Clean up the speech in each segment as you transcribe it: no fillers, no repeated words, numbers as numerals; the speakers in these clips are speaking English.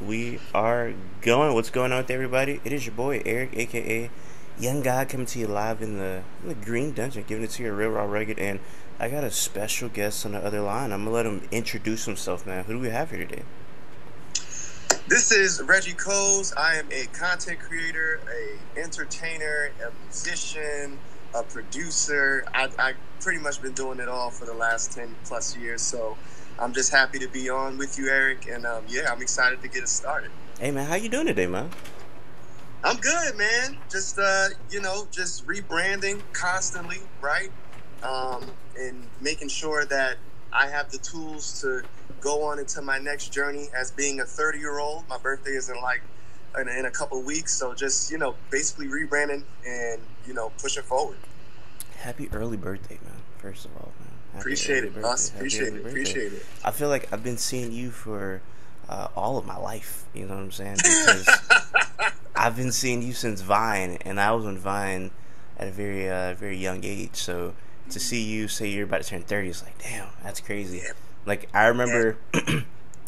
we are going. What's going on with everybody? It is your boy Eric, aka Young God, coming to you live in the Green Dungeon, giving it to you real, raw, rugged. And I got a special guest on the other line. I'm gonna let him introduce himself, man. Who do we have here today? This is Reggie Couz. I am a content creator, a entertainer, a musician, a producer. I pretty much been doing it all for the last 10+ years, so I'm just happy to be on with you, Eric, and yeah, I'm excited to get it started. Hey, man, how you doing today, man? I'm good, man. Just you know, just rebranding constantly, right? And making sure that I have the tools to go on into my next journey as being a 30-year-old. My birthday is in a couple of weeks, so just, you know, basically rebranding and, you know, pushing forward. Happy early birthday, man, first of all, man. Happy appreciate it, boss. Appreciate it. Appreciate it. I feel like I've been seeing you for all of my life, you know what I'm saying? Because I've been seeing you since Vine, and I was on Vine at a very very young age, so to see you say you're about to turn 30 is like, damn, that's crazy. Yeah. Like, I remember, yeah.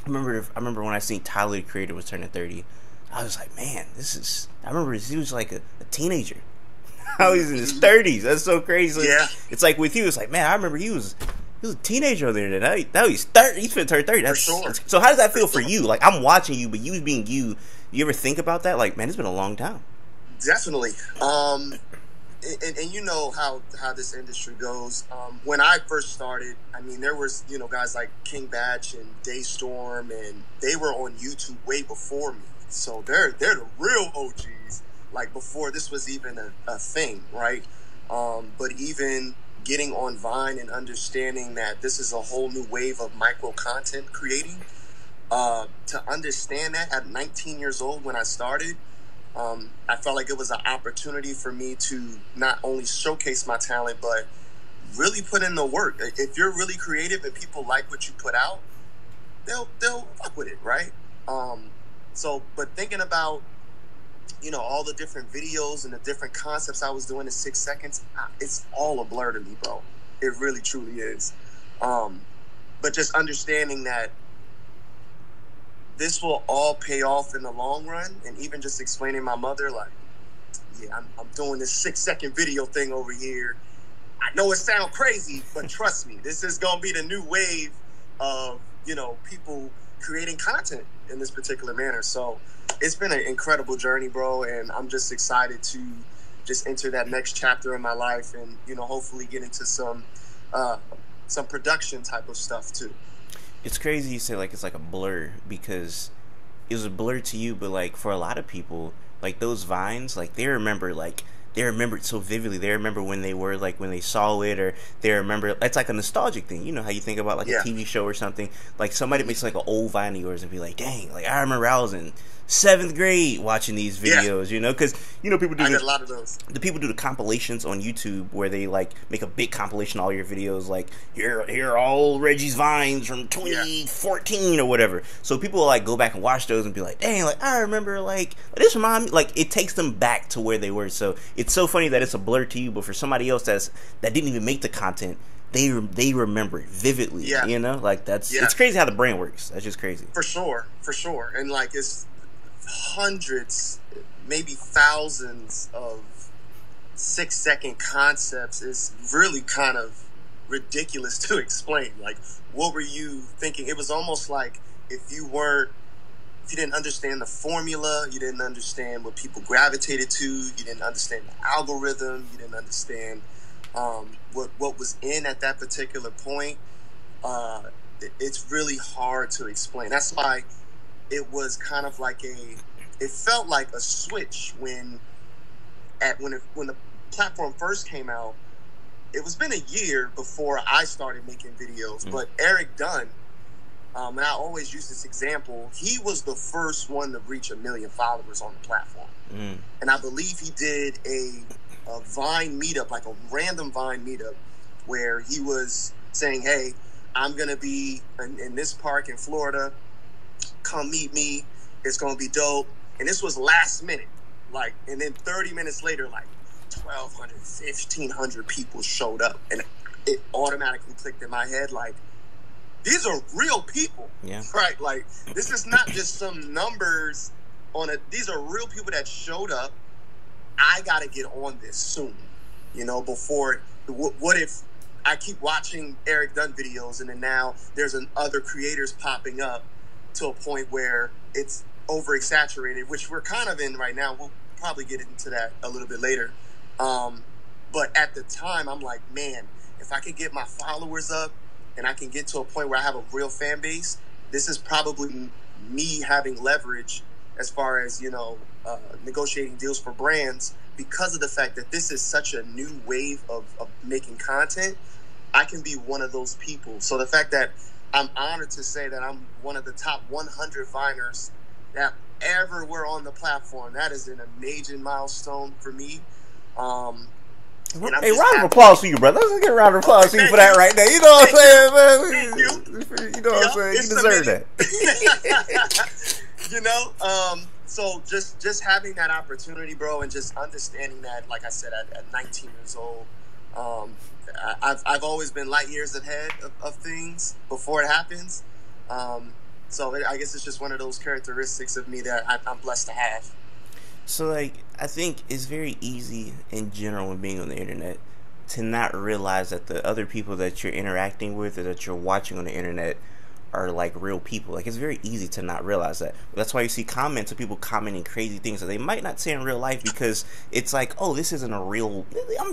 I remember when I seen Tyler, the Creator, was turning 30, I was like, man, this is, I remember he was like a teenager. Now he's in his 30s. That's so crazy. Yeah. It's like with you, it's like, man, I remember he was a teenager on the internet. Now he's 30. He's going to turn 30. That's, for sure. That's, so how does that feel for you? Like, I'm watching you, but you being you, you ever think about that? Like, man, it's been a long time. Definitely. And you know how this industry goes. When I first started, I mean, there was, you know, guys like King Bach and Daystorm, and they were on YouTube way before me. So they're the real OGs. Like, before this was even a thing, right? But even getting on Vine and understanding that this is a whole new wave of micro content creating, to understand that at 19 years old when I started, I felt like it was an opportunity for me to not only showcase my talent, but really put in the work. If you're really creative and people like what you put out, they'll fuck with it, right? So, but thinking about, you know, all the different videos and the different concepts I was doing in 6 seconds, it's all a blur to me, bro. It really, truly is. But just understanding that this will all pay off in the long run, and even just explaining my mother, like, yeah, I'm doing this 6-second video thing over here. I know it sounds crazy, but trust me, this is going to be the new wave of, you know, people creating content in this particular manner. So it's been an incredible journey, bro, and I'm just excited to just enter that next chapter in my life and, you know, hopefully get into some production type of stuff too. It's crazy you say, like, it's like a blur, because it was a blur to you, but, like, for a lot of people, like, those Vines, like, they remember it so vividly. They remember when they were, like, when they saw it, or they remember, it's like a nostalgic thing. You know how you think about, like, yeah, a TV show or something. Like, somebody makes, like, an old Vine of yours and be like, dang, like, I remember I was in 7th grade watching these videos, yeah, you know, because, you know, people do a lot of those. The people do the compilations on YouTube where they, like, make a big compilation of all your videos, like, here are all Reggie's Vines from 2014 or whatever. So people will, like, go back and watch those and be like, dang, like, I remember, like, this reminds me, like, it takes them back to where they were. So it's so funny that it's a blur to you, but for somebody else that didn't even make the content, they remember it vividly, yeah, you know, like, that's, yeah, it's crazy how the brain works. That's just crazy. For sure, for sure. And, like, it's hundreds, maybe thousands of 6-second concepts is really kind of ridiculous to explain. Like, what were you thinking? It was almost like if you didn't understand the formula, you didn't understand what people gravitated to, you didn't understand the algorithm, you didn't understand what was in at that particular point, it's really hard to explain. That's why it was kind of like it felt like a switch when the platform first came out. It was been a year before I started making videos, but Eric Dunn, and I always use this example, he was the first one to reach 1 million followers on the platform. And I believe he did a Vine meetup, like a random Vine meetup, where he was saying, hey, I'm going to be in this park in Florida. Come meet me. It's going to be dope. And this was last minute. Like, and then 30 minutes later, like 1,200, 1,500 people showed up. And it automatically clicked in my head, like, these are real people, yeah, right? Like, this is not just some numbers on a, these are real people that showed up. I got to get on this soon, you know, before, what if I keep watching Eric Dunn videos and then now there's an other creators popping up to a point where it's overexaggerated, which we're kind of in right now. We'll probably get into that a little bit later. But at the time, I'm like, man, if I can get my followers up and I can get to a point where I have a real fan base, this is probably me having leverage as far as, you know, negotiating deals for brands, because of the fact that this is such a new wave of making content. I can be one of those people. So the fact that I'm honored to say that I'm one of the top 100 Viners that ever were on the platform, that is an amazing milestone for me. Hey, round of applause for you, brother. Let's get a round of applause for you for that right now. You know what I'm saying, man? You know what I'm saying? You deserve that. You know, so just having that opportunity, bro, and just understanding that, like I said, at 19 years old, I've always been light years ahead of things before it happens. So I guess it's just one of those characteristics of me that I'm blessed to have. So, like, I think it's very easy in general when being on the internet to not realize that the other people that you're interacting with or that you're watching on the internet are, like, real people. Like, it's very easy to not realize that. That's why you see comments of people commenting crazy things that they might not say in real life, because it's like, oh, this isn't a real,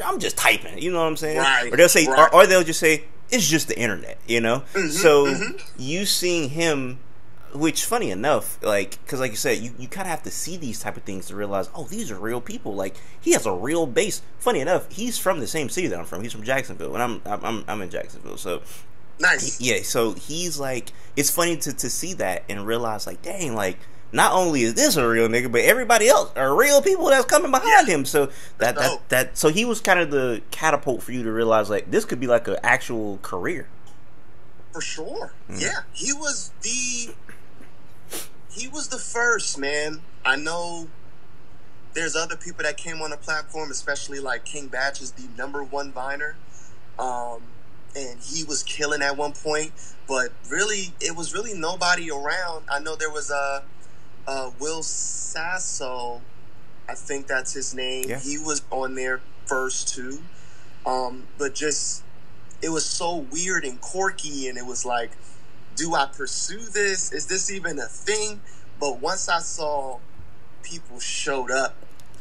I'm just typing, you know what I'm saying? Right. Or they'll say, right. or they'll just say, it's just the internet, you know? Mm-hmm, so you seeing him, which, funny enough, like, because like you said, you kind of have to see these type of things to realize, oh, these are real people. Like, he has a real base. Funny enough, he's from the same city that I'm from. He's from Jacksonville, and I'm in Jacksonville. So nice. Yeah. So he's like, it's funny to see that and realize, like, dang, like, not only is this a real nigga, but everybody else are real people that's coming behind him. So that so he was kind of the catapult for you to realize, like, this could be like an actual career. For sure. Mm-hmm. Yeah, he was the. He was the first, man. I know there's other people that came on the platform, especially like King Bach is the #1 Viner. And he was killing at one point, but really, it was really nobody around. I know there was a Will Sasso, I think that's his name. Yeah. He was on there first too. But just, it was so weird and quirky, and it was like, do I pursue this? Is this even a thing? But once I saw people showed up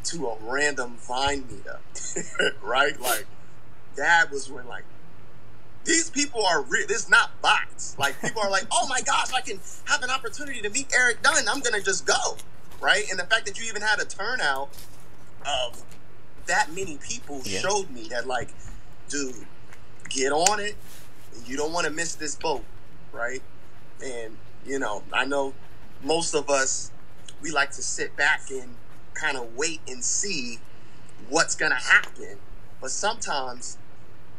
to a random Vine meetup, right? Like, that was when, like, these people are real. This is not bots. Like, people are like, oh my gosh, I can have an opportunity to meet Eric Dunn. I'm going to just go, right? And the fact that you even had a turnout of that many people showed me that, like, dude, get on it. You don't want to miss this boat. Right? And, you know, I know most of us, we like to sit back and kind of wait and see what's going to happen. But sometimes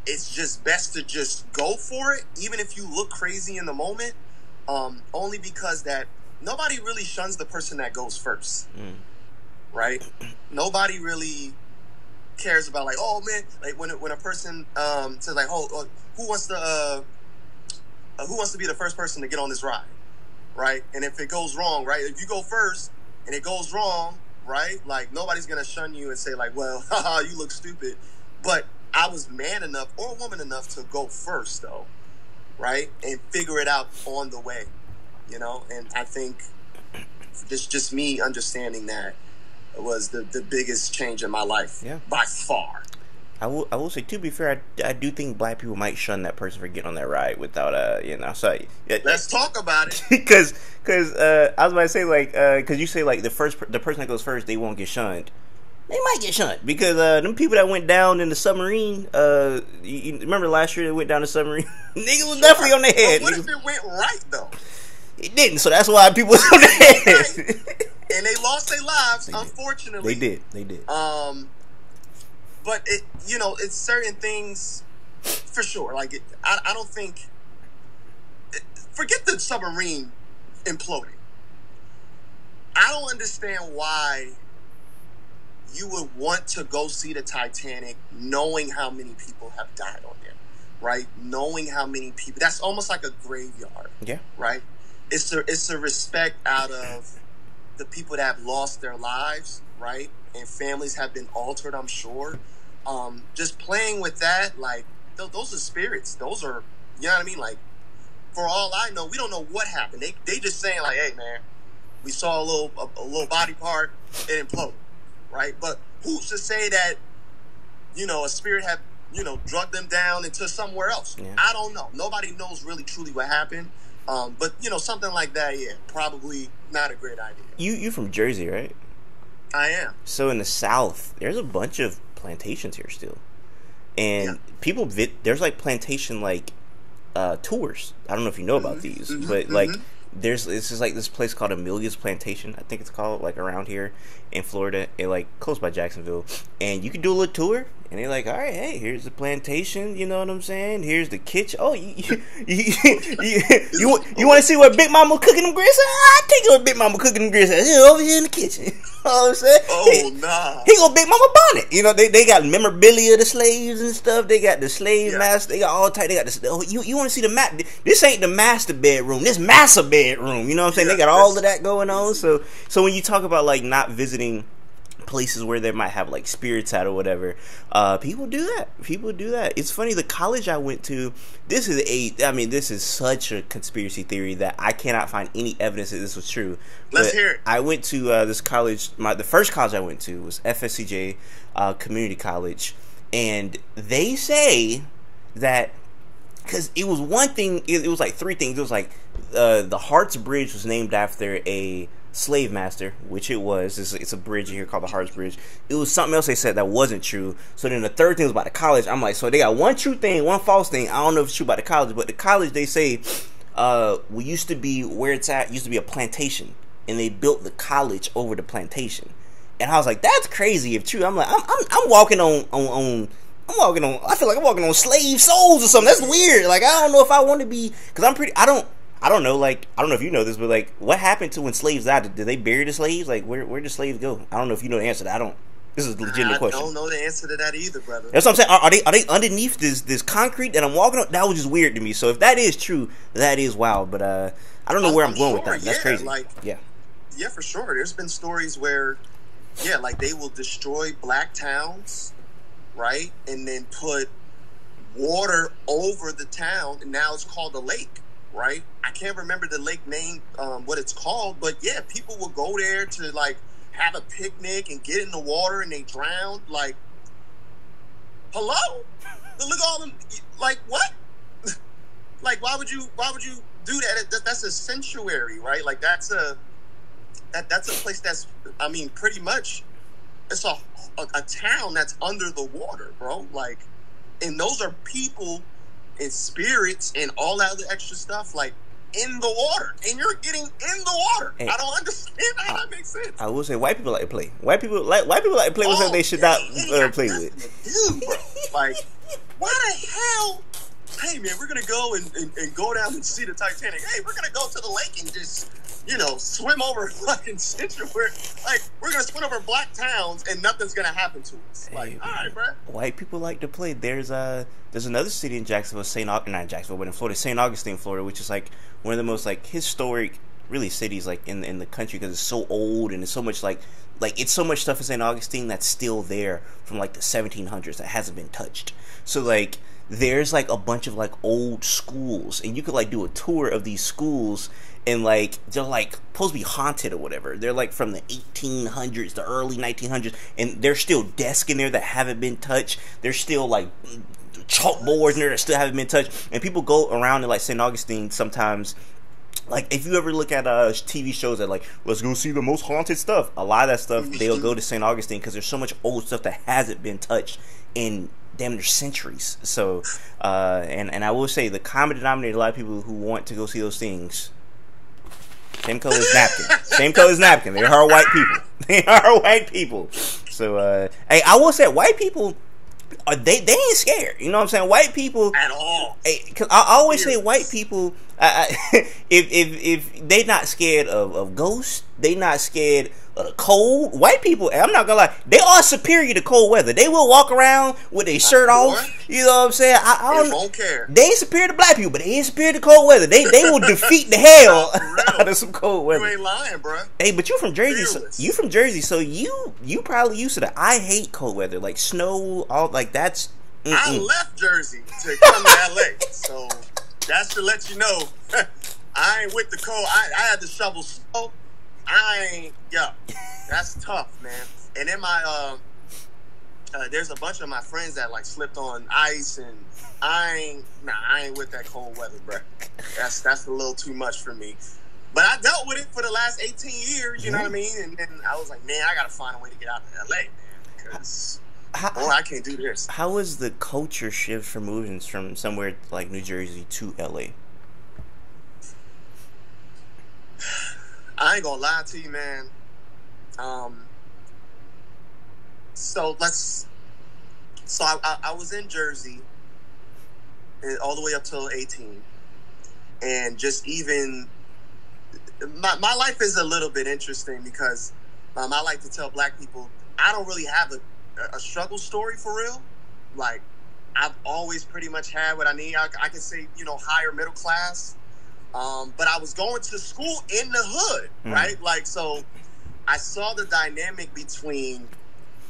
it's just best to just go for it, even if you look crazy in the moment, only because that nobody really shuns the person that goes first. Mm. Right? Nobody really cares about, like, oh, man, like when a person says, like, oh, who wants to be the first person to get on this ride, right? And if it goes wrong, right? If you go first and it goes wrong, right? Like, nobody's going to shun you and say, like, well, haha, you look stupid. But I was man enough or woman enough to go first, though, right? And figure it out on the way, you know? And I think just me understanding that was the biggest change in my life by far. I will say, to be fair, I do think black people might shun that person for getting on that ride without, you know, so. Let's talk about it. Because I was about to say, like, because you say, like, the person that goes first, they won't get shunned. They might get shunned because them people that went down in the submarine, you remember last year they went down the submarine? Niggas was definitely on their head. But what if it went right, though? It didn't, so that's why people was on their head. Right. And they lost their lives, unfortunately. They did. But, it, you know, it's certain things, for sure. Like, I don't think, forget the submarine imploding. I don't understand why you would want to go see the Titanic knowing how many people have died on there. right? Knowing how many people, that's almost like a graveyard. Yeah. Right? It's a respect out of the people that have lost their lives, right? And families have been altered, I'm sure. Just playing with that, like, those are spirits. Those are, you know what I mean? Like, for all I know, we don't know what happened. They just saying, like, hey, man, we saw a little body part, it imploded, right? But who's to say that, you know, a spirit had, you know, drug them down into somewhere else? Yeah. I don't know. Nobody knows really truly what happened. But, you know, something like that, yeah, probably not a great idea. You from Jersey, right? I am. So in the South, there's a bunch of plantations here still. And yeah. There's like plantation, like, tours. I don't know if you know about these, but like it's just like this place called Amelia's Plantation, I think it's called, like, around here in Florida, and like close by Jacksonville. And you can do a little tour, and they're like, all right, hey, here's the plantation, you know what I'm saying? Here's the kitchen. Oh, you want to see what Big Mama cooking them grits? I take you what Big Mama cooking them grits over here in the kitchen. You know what I'm saying? Oh, nah. He go Big Mama Bonnet. You know, they got memorabilia of the slaves and stuff. They got the slave master. They got all type. They got this. Oh, you want to see the map? This ain't the master bedroom. This master bedroom. You know what I'm saying? Yeah, they got all of that going on. So when you talk about, like, not visiting places where they might have, like, spirits out or whatever, people do that. It's funny, the college I went to, this is such a conspiracy theory that I cannot find any evidence that this was true. Let's hear it. I went to this college, the first college I went to was FSCJ Community College, and they say that, because it was one thing, it was like three things. It was like the Harts Bridge was named after a slave master, which it was. It's a bridge here called the Harts Bridge. It was something else they said that wasn't true. So then the third thing was about the college. I'm like, so they got one true thing, one false thing. I don't know if it's true about the college, but the college, they say, we used to be where it's at, used to be a plantation, and they built the college over the plantation. And I was like, that's crazy if true. I'm like, I'm walking on I feel like I'm walking on slave souls or something. That's weird. Like, I don't know if I want to be, because I don't know, like, I don't know if you know this, but, like, what happened to when slaves died? Did they bury the slaves? Like, where did slaves go? I don't know if you know the answer to that. This is a legitimate question. I don't know the answer to that either, brother. That's what I'm saying. Are they underneath this concrete that I'm walking on? That was just weird to me. So if that is true, that is wild. But I don't know where I'm going with that. That's crazy. Like, yeah, for sure. There's been stories where, yeah, like, they will destroy black towns, right? And then put water over the town, and now it's called a lake. Right, I can't remember the lake name, what it's called, but yeah, people will go there to, like, have a picnic and get in the water, and they drown. Like, hello, look at all them. Like, what? Like, why would you do that? That's a sanctuary, right? Like, that's a place that's, I mean, pretty much, it's a town that's under the water, bro. Like, and those are people and spirits and all that other extra stuff, like, in the water, and you're getting in the water. Hey, I don't understand how that makes sense. I will say, white people like to play. White people like to play with something they should not play with. Dude, bro. Like, why the hell? Hey, man, we're gonna go and go down and see the Titanic. Hey, we're gonna go to the lake and just, you know, swim over fucking Central. Like, we're gonna swim over black towns and nothing's gonna happen to us. Like, hey, all right, bro. White people like to play. There's another city in Jacksonville, not in Florida, St. Augustine, Florida, which is, like, one of the most, like, historic, really, cities, like, in the country, because it's so old, and it's so much, like it's so much stuff in St. Augustine that's still there from, like, the 1700s that hasn't been touched. So, like, there's, like, a bunch of, like, old schools, and you could, like, do a tour of these schools, and, like, they're, like, supposed to be haunted or whatever. They're, like, from the 1800s, the early 1900s, and there's still desks in there that haven't been touched. There's still, like, chalkboards in there that still haven't been touched. And people go around in, like, St. Augustine sometimes. Like, if you ever look at TV shows that, like, let's go see the most haunted stuff, a lot of that stuff, they'll go to St. Augustine, because there's so much old stuff that hasn't been touched in damn near centuries. So and I will say, the common denominator, a lot of people who want to go see those things, same color as napkin. Same color as napkin. They are white people. They are white people. So hey, I will say, white people, they ain't scared. You know what I'm saying? White people at all. Cause I always say, white people, if they not scared of ghosts, They not scared of the cold. White people, I'm not gonna lie, they are superior to cold weather. They will walk around with their shirt off. You know what I'm saying? I don't care. They ain't superior to black people, but they ain't superior to cold weather. They will defeat the hell out of some cold weather. You ain't lying, bro. Hey, but you from Jersey, so, you probably used to the I hate cold weather, like snow, all like that's. I left Jersey to come to LA, so that's to let you know. I ain't with the cold. I had to shovel snow. I ain't, yo, that's tough, man. And then my, there's a bunch of my friends that like slipped on ice, and I ain't with that cold weather, bro. That's a little too much for me. But I dealt with it for the last 18 years, you know what I mean? And then I was like, man, I gotta find a way to get out of LA, man, because I can't do this. How was the culture shift for moving from somewhere like New Jersey to LA? I ain't gonna lie to you, man. So I was in Jersey and all the way up till 18, and just even my life is a little bit interesting because I like to tell black people I don't really have a struggle story for real. Like I've always pretty much had what I need. I can say, you know, higher middle class. But I was going to school in the hood, right? Like, so I saw the dynamic between,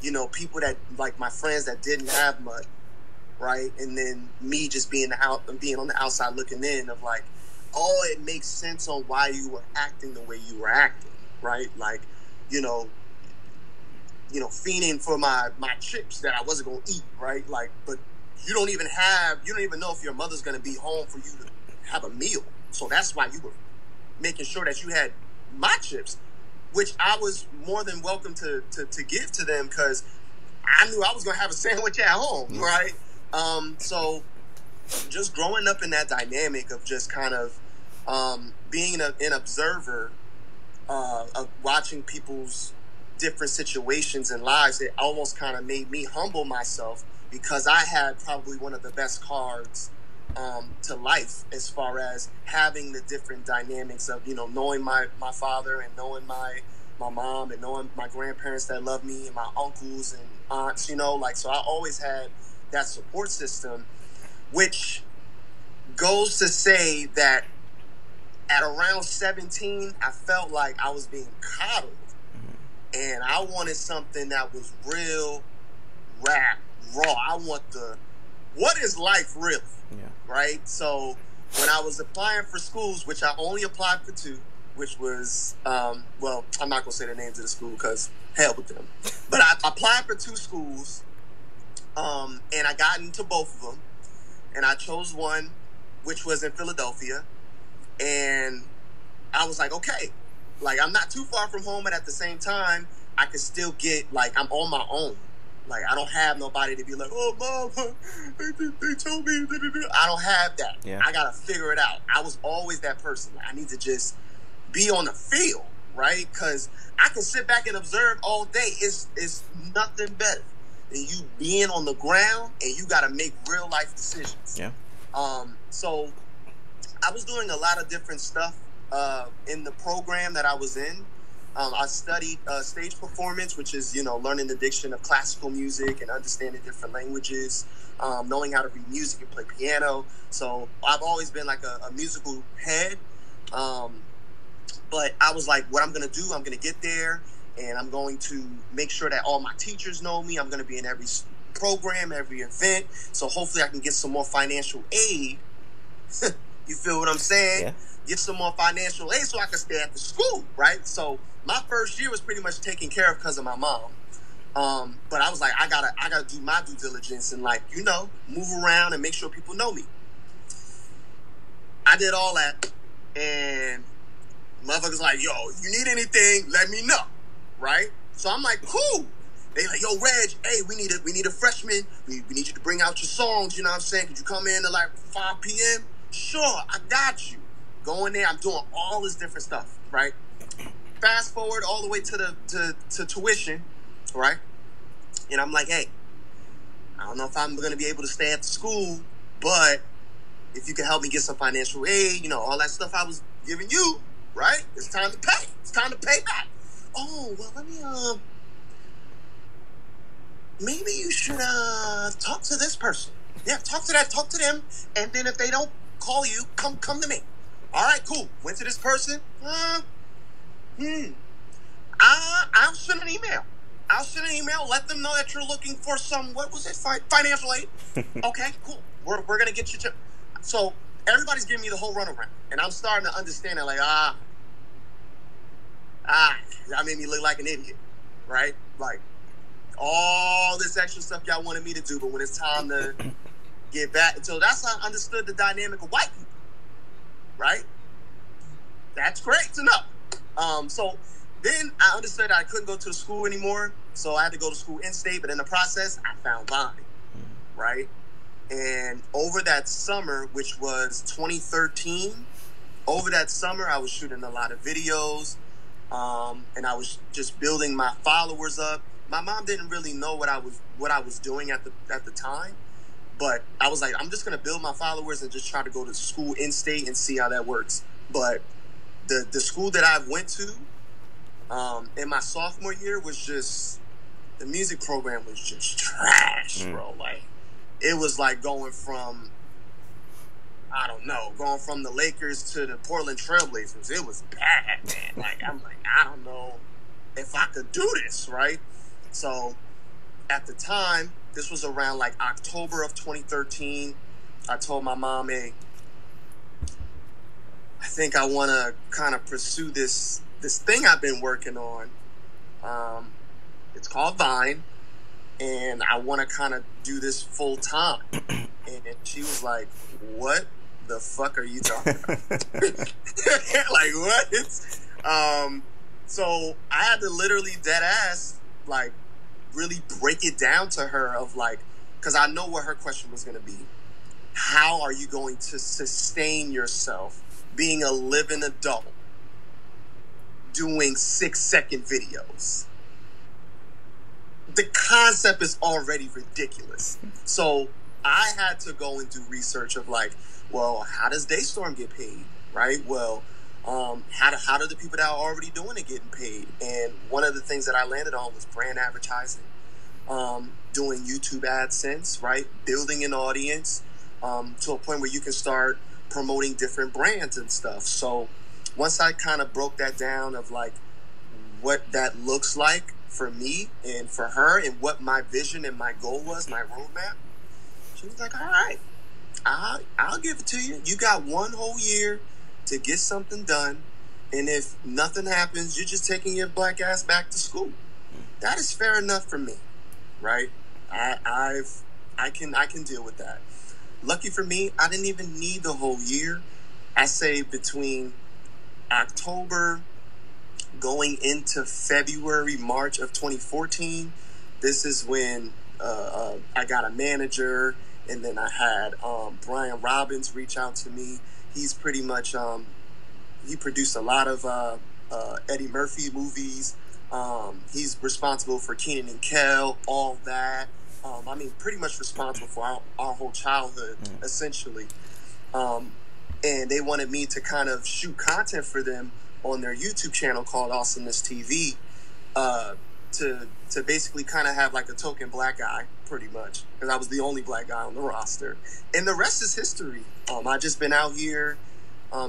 you know, people that, like my friends that didn't have much, right? And then me just being out and being on the outside looking in of like, oh, it makes sense on why you were acting the way you were acting, right? Like, you know, fiending for my chips that I wasn't going to eat, right? Like, but you don't even know if your mother's going to be home for you to have a meal. So that's why you were making sure that you had my chips, which I was more than welcome to give to them because I knew I was going to have a sandwich at home, right? So just growing up in that dynamic of just kind of being an observer of watching people's different situations and lives, it almost kind of made me humble myself because I had probably one of the best cards to life as far as having the different dynamics of, you know, knowing my father and knowing my mom and knowing my grandparents that love me and my uncles and aunts, you know, like, so I always had that support system, which goes to say that at around 17, I felt like I was being coddled and I wanted something that was real, raw. I want what is life really? Yeah. Right? So when I was applying for schools, which I only applied for two, which was, well, I'm not going to say the names of the school because hell with them. But I applied for two schools, and I got into both of them. And I chose one, which was in Philadelphia. And I was like, okay, like I'm not too far from home, but at the same time, I could still get, like, I'm on my own. Like, I don't have nobody to be like, oh, mom, they told me. I don't have that. Yeah. I got to figure it out. I was always that person. Like, I need to just be on the field, right? Because I can sit back and observe all day. It's nothing better than you being on the ground and you got to make real life decisions. Yeah. So I was doing a lot of different stuff in the program that I was in. I studied stage performance, which is, you know, learning the diction of classical music and understanding different languages, knowing how to read music and play piano. So I've always been like a musical head. But I was like, what I'm going to do, I'm going to get there and I'm going to make sure that all my teachers know me. I'm going to be in every program, every event. So hopefully I can get some more financial aid. You feel what I'm saying? Yeah. Get some more financial aid so I can stay at the school, right? So my first year was pretty much taken care of because of my mom. But I was like, I gotta do my due diligence and, like, you know, move around and make sure people know me. I did all that, and motherfuckers like, yo, you need anything, let me know, right? So I'm like, cool. They like, yo, Reg, hey, we need a freshman. We need you to bring out your songs, you know what I'm saying? Could you come in at like 5 p.m.? Sure, I got you. Going there, I'm doing all this different stuff, right? Fast forward all the way to the to tuition, right? And I'm like, hey, I don't know if I'm going to be able to stay at the school, but if you can help me get some financial aid, you know, all that stuff I was giving you, right? It's time to pay. It's time to pay back. Oh, well, let me, maybe you should, talk to this person. Yeah, talk to that, talk to them, and then if they don't call you, come to me. All right, cool. Went to this person. I'll send an email. I'll send an email. Let them know that you're looking for some, what was it, financial aid? Okay, cool. We're going to get you to. So everybody's giving me the whole runaround, and I'm starting to understand it. Like, y'all made me look like an idiot, right? Like, all this extra stuff y'all wanted me to do, but when it's time to get back. So that's how I understood the dynamic of white people, right? That's great to know. So then I understood I couldn't go to school anymore, so I had to go to school in-state, but in the process, I found bonding, right? And over that summer, which was 2013, over that summer, I was shooting a lot of videos, and I was just building my followers up. My mom didn't really know what I was doing at the time, but I was like, I'm just gonna build my followers and just try to go to school in state and see how that works. But the school that I went to in my sophomore year was just, the music program was just trash, bro. Like, it was like going from, I don't know, going from the Lakers to the Portland Trailblazers. It was bad, man. Like, I'm like, I don't know if I could do this, right? So at the time, this was around like October of 2013. I told my mom, hey, I think I want to kind of pursue this thing I've been working on. It's called Vine, and I want to kind of do this full time. And she was like, what the fuck are you talking about? Like, what? So I had to literally dead ass, like, really break it down to her of like, because I know what her question was going to be. How are you going to sustain yourself being a living adult doing 6-second videos? The concept is already ridiculous. So I had to go and do research of like, well, how does Daystorm get paid, right? Well, how do the people that are already doing it getting paid? And one of the things that I landed on was brand advertising, doing YouTube AdSense, right? Building an audience to a point where you can start promoting different brands and stuff. So once I kind of broke that down of like what that looks like for me and for her and what my vision and my goal was, my roadmap, she was like, all right, I'll give it to you. You got one whole year to get something done, and if nothing happens, you're just taking your black ass back to school. That is fair enough for me, right? I can deal with that. Lucky for me, I didn't even need the whole year. I say between October going into February, March of 2014, this is when I got a manager, and then I had Brian Robbins reach out to me. He's pretty much, he produced a lot of Eddie Murphy movies. He's responsible for Kenan and Kel, all that. I mean, pretty much responsible for our whole childhood, essentially. And they wanted me to kind of shoot content for them on their YouTube channel called AwesomenessTV, to basically kind of have like a token black guy, pretty much, because I was the only black guy on the roster. And the rest is history. I've just been out here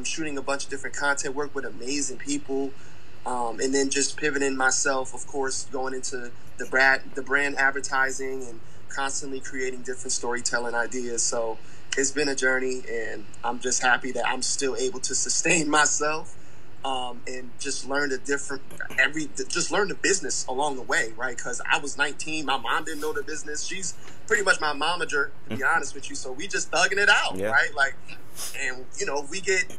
shooting a bunch of different content, work with amazing people, and then just pivoting myself, of course, going into the brand advertising and constantly creating different storytelling ideas. So it's been a journey, and I'm just happy that I'm still able to sustain myself. And just learn the business along the way, right? Because I was 19, my mom didn't know the business. She's pretty much my momager, to be honest with you. So we just thugging it out, right? Like, and you know, we get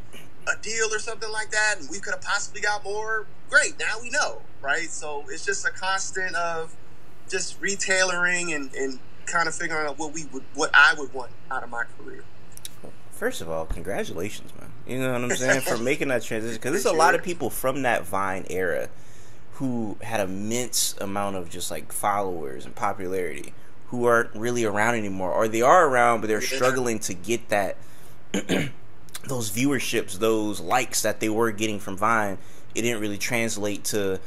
a deal or something like that, and we could have possibly got more. Great, now we know, right? So it's just a constant of just retailoring and kind of figuring out what I would want out of my career. First of all, congratulations, man. You know what I'm saying? For making that transition. Because there's a lot of people from that Vine era who had an immense amount of just like followers and popularity who aren't really around anymore. Or they are around, but they're struggling to get that those viewerships, those likes that they were getting from Vine, it didn't really translate to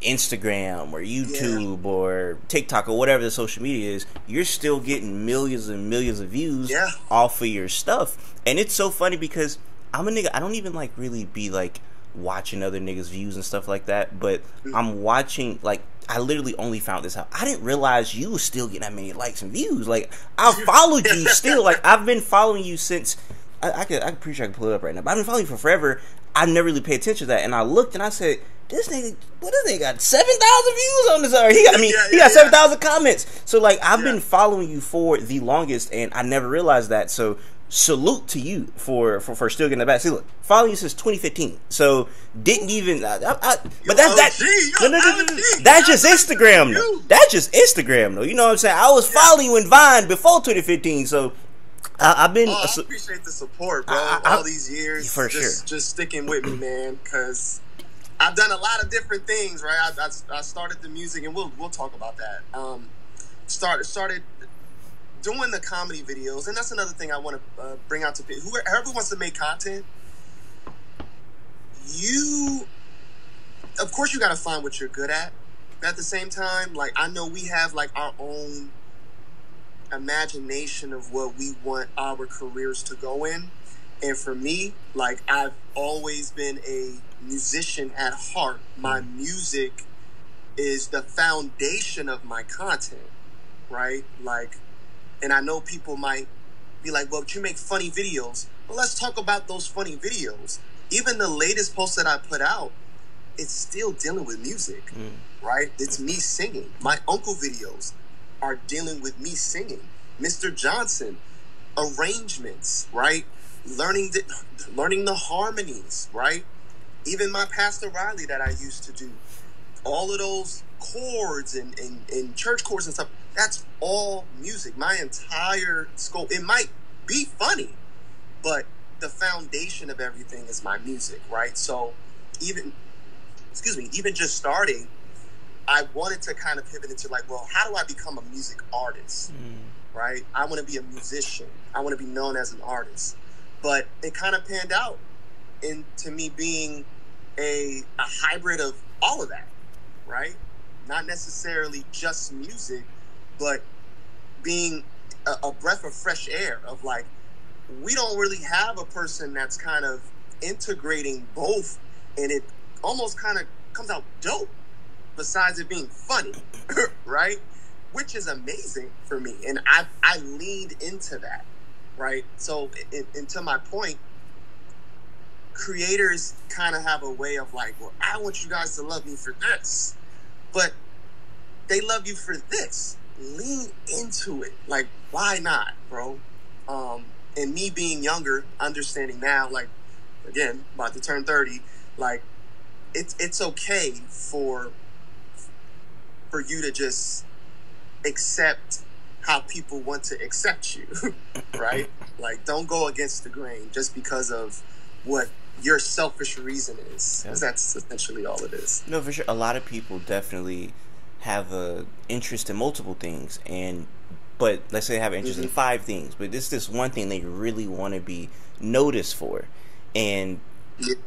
Instagram or YouTube or TikTok or whatever the social media is. You're still getting millions and millions of views off of your stuff. And it's so funny because I'm a nigga, I don't even like really be like watching other niggas' views and stuff like that, but I'm watching, like, I literally only found this out. I didn't realize you were still getting that many likes and views. Like, I followed you still. Like, I've been following you since I'm pretty sure I can pull it up right now, but I've been following you for forever. I never really paid attention to that, and I looked and I said, this nigga, what is it, got 7,000 views on this? Or he got, I mean, he got 7,000 comments. So, like, I've been following you for the longest, and I never realized that. So, salute to you for still getting the back. See, look, following you since 2015. So, didn't even. But that's just Instagram, though. That's just Instagram, though. You know what I'm saying? I was following you in Vine before 2015, so. I've been. I appreciate the support, bro. All these years, for just sticking with me, man. Because I've done a lot of different things, right? I started the music, and we'll talk about that. Started doing the comedy videos, and that's another thing I want to bring out to people. Whoever wants to make content, you, of course, you got to find what you're good at. But at the same time, like, I know we have like our own imagination of what we want our careers to go in. And for me, like, I've always been a musician at heart. My music is the foundation of my content, right? Like, and I know people might be like, well, but you make funny videos. Well, let's talk about those funny videos. Even the latest post that I put out, it's still dealing with music, right? It's me singing. My uncle videos are dealing with me singing. Mr. Johnson, arrangements, right? Learning the harmonies, right? Even my Pastor Riley that I used to do, all of those chords and church chords and stuff, that's all music. My entire scope, it might be funny, but the foundation of everything is my music, right? So even just starting, I wanted to kind of pivot into, like, well, how do I become a music artist, right? I want to be a musician. I want to be known as an artist. But it kind of panned out into me being a hybrid of all of that, right? Not necessarily just music, but being a breath of fresh air of, like, we don't really have a person that's kind of integrating both, and it almost kind of comes out dope. Besides it being funny, right? Which is amazing for me. And I leaned into that, right? So, and to my point, creators kind of have a way of, like, well, I want you guys to love me for this. But they love you for this. Lean into it. Like, why not, bro? And me being younger, understanding now, like, again, about to turn 30, like, it's okay for you to just accept how people want to accept you, right? Like, don't go against the grain just because of what your selfish reason is. Because that's essentially all it is. No, for sure. A lot of people definitely have an interest in multiple things, but let's say they have an interest in 5 things, but it's this one thing they really want to be noticed for. And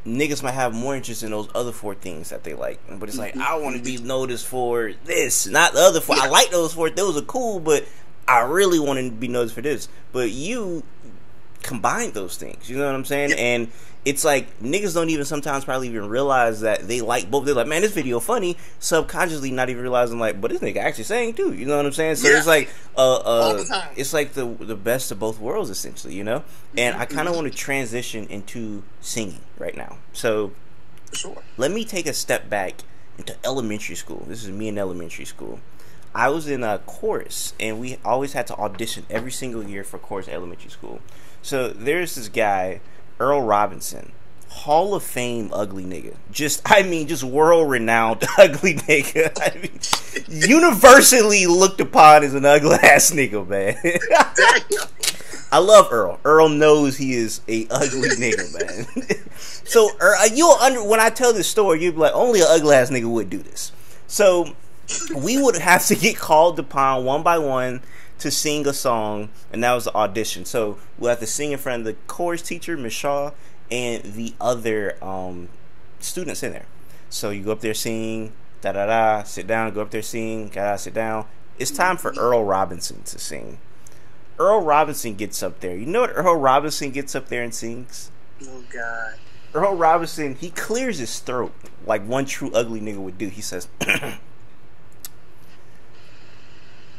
niggas might have more interest in those other 4 things that they like, but it's like, I want to be noticed for this, not the other 4. I like those 4; those are cool, but I really want to be noticed for this. But you combine those things, you know what I'm saying? And it's like niggas don't even sometimes probably even realize that they like both. They're like, man, this video funny, subconsciously not even realizing, like, but this nigga actually sang too. You know what I'm saying? So it's like, all the time. It's like the best of both worlds, essentially, you know. And I kind of want to transition into singing right now. So let me take a step back into elementary school. This is me in elementary school. I was in a chorus, and we always had to audition every single year for chorus at elementary school. So there's this guy, Earl Robinson, Hall of Fame ugly nigga. I mean, just world-renowned ugly nigga. I mean, universally looked upon as an ugly-ass nigga, man. I love Earl. Earl knows he is a ugly nigga, man. So when I tell this story, you'll be like, only an ugly-ass nigga would do this. So we would have to get called upon one by one to sing a song, and that was the audition. So we'll have to sing in front of the chorus teacher, Ms. Shaw, and the other students in there. So you go up there, sing, da da da, sit down, go up there, sing, da da, sit down. It's time for Earl Robinson to sing. Earl Robinson gets up there. You know what Earl Robinson gets up there and sings? Oh, God. Earl Robinson, he clears his throat like one true ugly nigga would do. He says,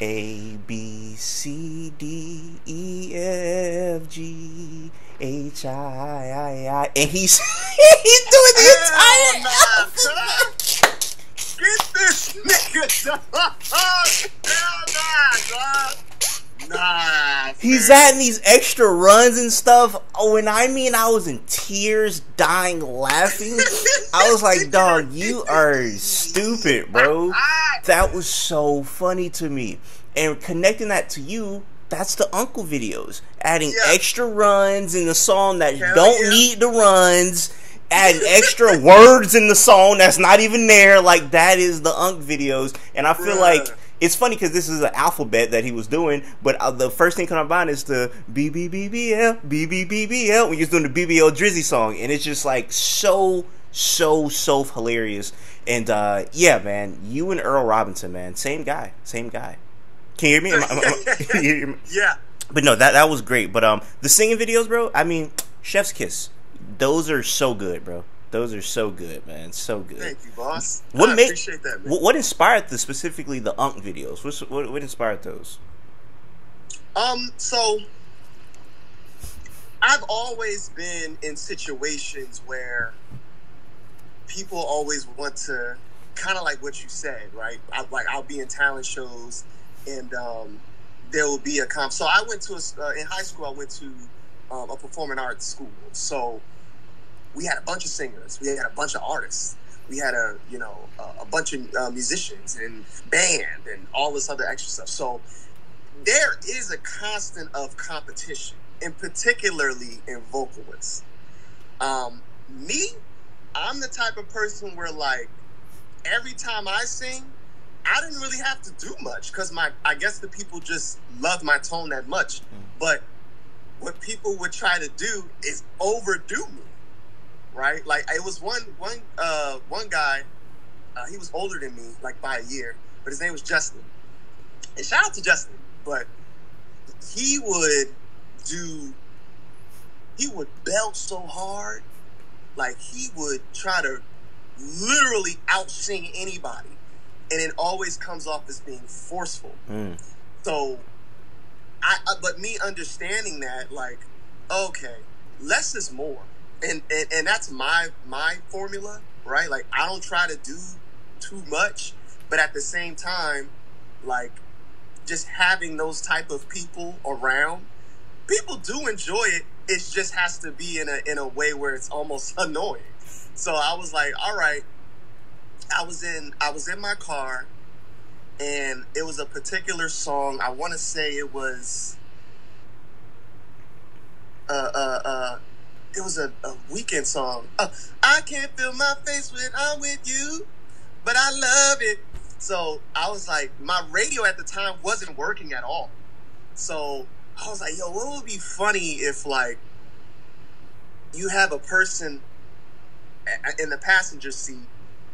A, B, C, D, E, F, G, H, I. And he's, he's doing the entire alphabet. Get this nigga down, dog. Nah. He's adding these extra runs and stuff. Oh, and I mean, I was in tears, dying, laughing. I was like, dog, you are stupid, bro. That was so funny to me. And connecting that to you, that's the Uncle videos. Adding extra runs in the song that you don't need the runs. Adding extra words in the song that's not even there. Like, that is the Uncle videos. And I feel like it's funny because this is an alphabet that he was doing, but the first thing coming up is the BBBBL, BBBBL, when he was doing the BBL Drizzy song. And it's just like so hilarious. And yeah, man, you and Earl Robinson, man, same guy. Can you hear me? Can you hear me? Yeah. But no, that was great. But the singing videos, bro, I mean, chef's kiss. Those are so good, bro. Those are so good, man. So good. Thank you, boss. What appreciate that, man. What inspired specifically the Unk videos? What inspired those? So I've always been in situations where people always want to, kind of like what you said, right? I'll be in talent shows, and there will be a comp. So I went to in high school, I went to a performing arts school. So we had a bunch of singers, we had a bunch of artists, we had a bunch of musicians and band and all this other extra stuff. So there is a constant of competition, and particularly in vocalists. Me, I'm the type of person where, like, every time I sing, I didn't really have to do much because I guess the people just love my tone that much. But what people would try to do is overdo me. Right, like it was one guy. He was older than me, like by a year, but his name was Justin. And shout out to Justin, but he would belt so hard, like he would try to literally out sing anybody, and it always comes off as being forceful. So, but me understanding that, like, okay, less is more. And that's my formula, right? Like, I don't try to do too much, but at the same time, like, just having those type of people around, people do enjoy it. It just has to be in a way where it's almost annoying. So I was like, all right. I was in my car, and it was a particular song. I want to say it was it was a weekend song. I can't feel my face when I'm with you, but I love it. So I was like, my radio at the time wasn't working at all. So I was like, yo, what would be funny if, like, you have a person in the passenger seat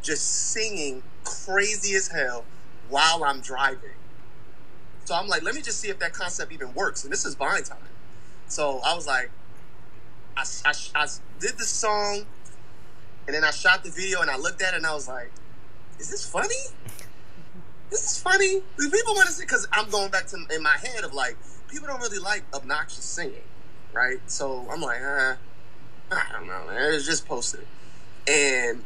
just singing crazy as hell while I'm driving. So I'm like, let me just see if that concept even works. And this is Vine time. So I was like, I did the song, and then I shot the video, and I looked at it, and I was like, is this funny? This is funny. Do people want to see? Because I'm going back to in my head of, like, people don't really like obnoxious singing, right? So I'm like, I don't know, man. It was just posted. And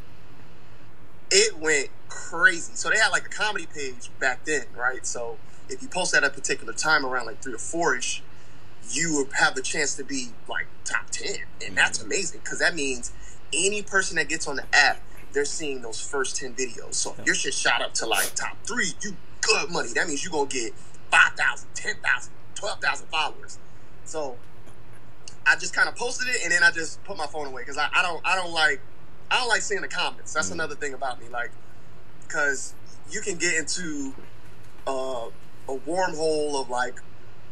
it went crazy. So they had, like, a comedy page back then, right? So if you post at a particular time around, like, 3 or 4-ish, you have a chance to be, like, top 10. And that's amazing, because that means any person that gets on the app, they're seeing those first 10 videos. So if your shit shot up to, like, top 3, you good money. That means you're going to get 5,000, 10,000, 12,000 followers. So I just kind of posted it, and then I just put my phone away, because I don't like seeing the comments. That's another thing about me, like, because you can get into a wormhole of like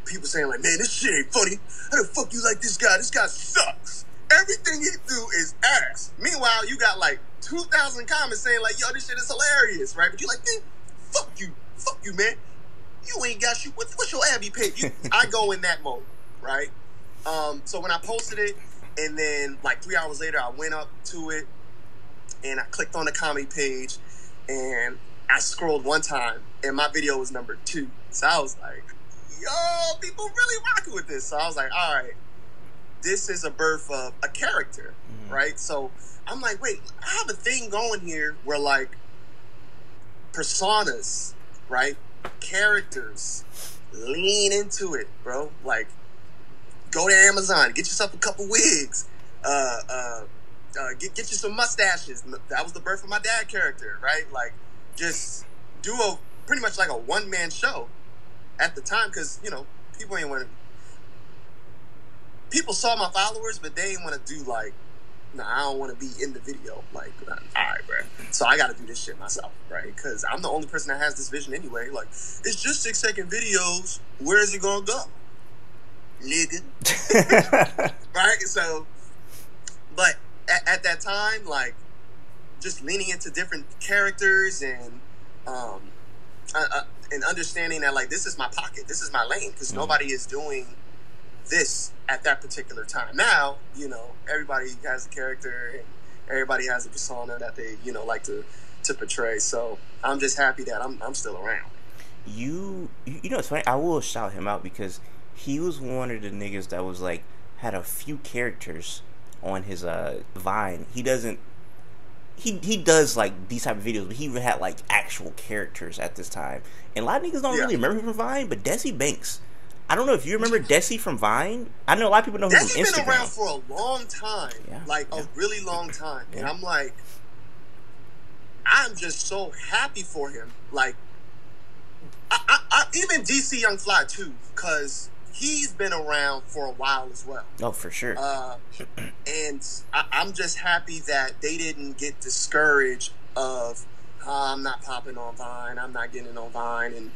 people saying like, man, this shit ain't funny. How the fuck you like this guy? This guy sucks. Everything he do is ass. Meanwhile, you got like 2,000 comments saying like, yo, this shit is hilarious, right? But you like, man, fuck you, man. You ain't got shit. What's your Abby pick? I go in that mode, right? So when I posted it, and then like 3 hours later, I went up to it and I clicked on the comedy page and I scrolled one time and my video was #2. So I was like, yo, people really rocking with this. So I was like, all right, this is a birth of a character, right? So I'm like, wait, I have a thing going here where like personas, right? Characters, lean into it, bro. Like, go to Amazon, get yourself a couple wigs, get you some mustaches. That was the birth of my dad character, right? Like, just do a pretty much like a one-man show at the time, because, you know, people ain't want to, people saw my followers, but they ain't want to do like, nah, I don't want to be in the video. Like, all right, bro. So I got to do this shit myself, right? Because I'm the only person that has this vision anyway. Like, it's just 6-second videos. Where is it going to go? Nigga. Right? So, but at that time, like, just leaning into different characters and understanding that, like, this is my pocket. This is my lane, because nobody is doing this at that particular time. Now, you know, everybody has a character and everybody has a persona that they, you know, like to portray. So I'm just happy that I'm still around. You know, it's funny. I will shout him out because he was one of the niggas that was like, had a few characters on his Vine. He doesn't, he does like these type of videos, but he had like actual characters at this time. And a lot of niggas don't really remember him from Vine, but Desi Banks, I don't know if you remember Desi from Vine. I know a lot of people know Desi's him from Instagram. Desi's been around for a long time, a really long time. Yeah. And I'm like, I'm just so happy for him. Like, I even DC Young Fly too, because he's been around for a while as well. Oh, for sure. And I'm just happy that they didn't get discouraged of, oh, I'm not popping on Vine, I'm not getting on Vine, and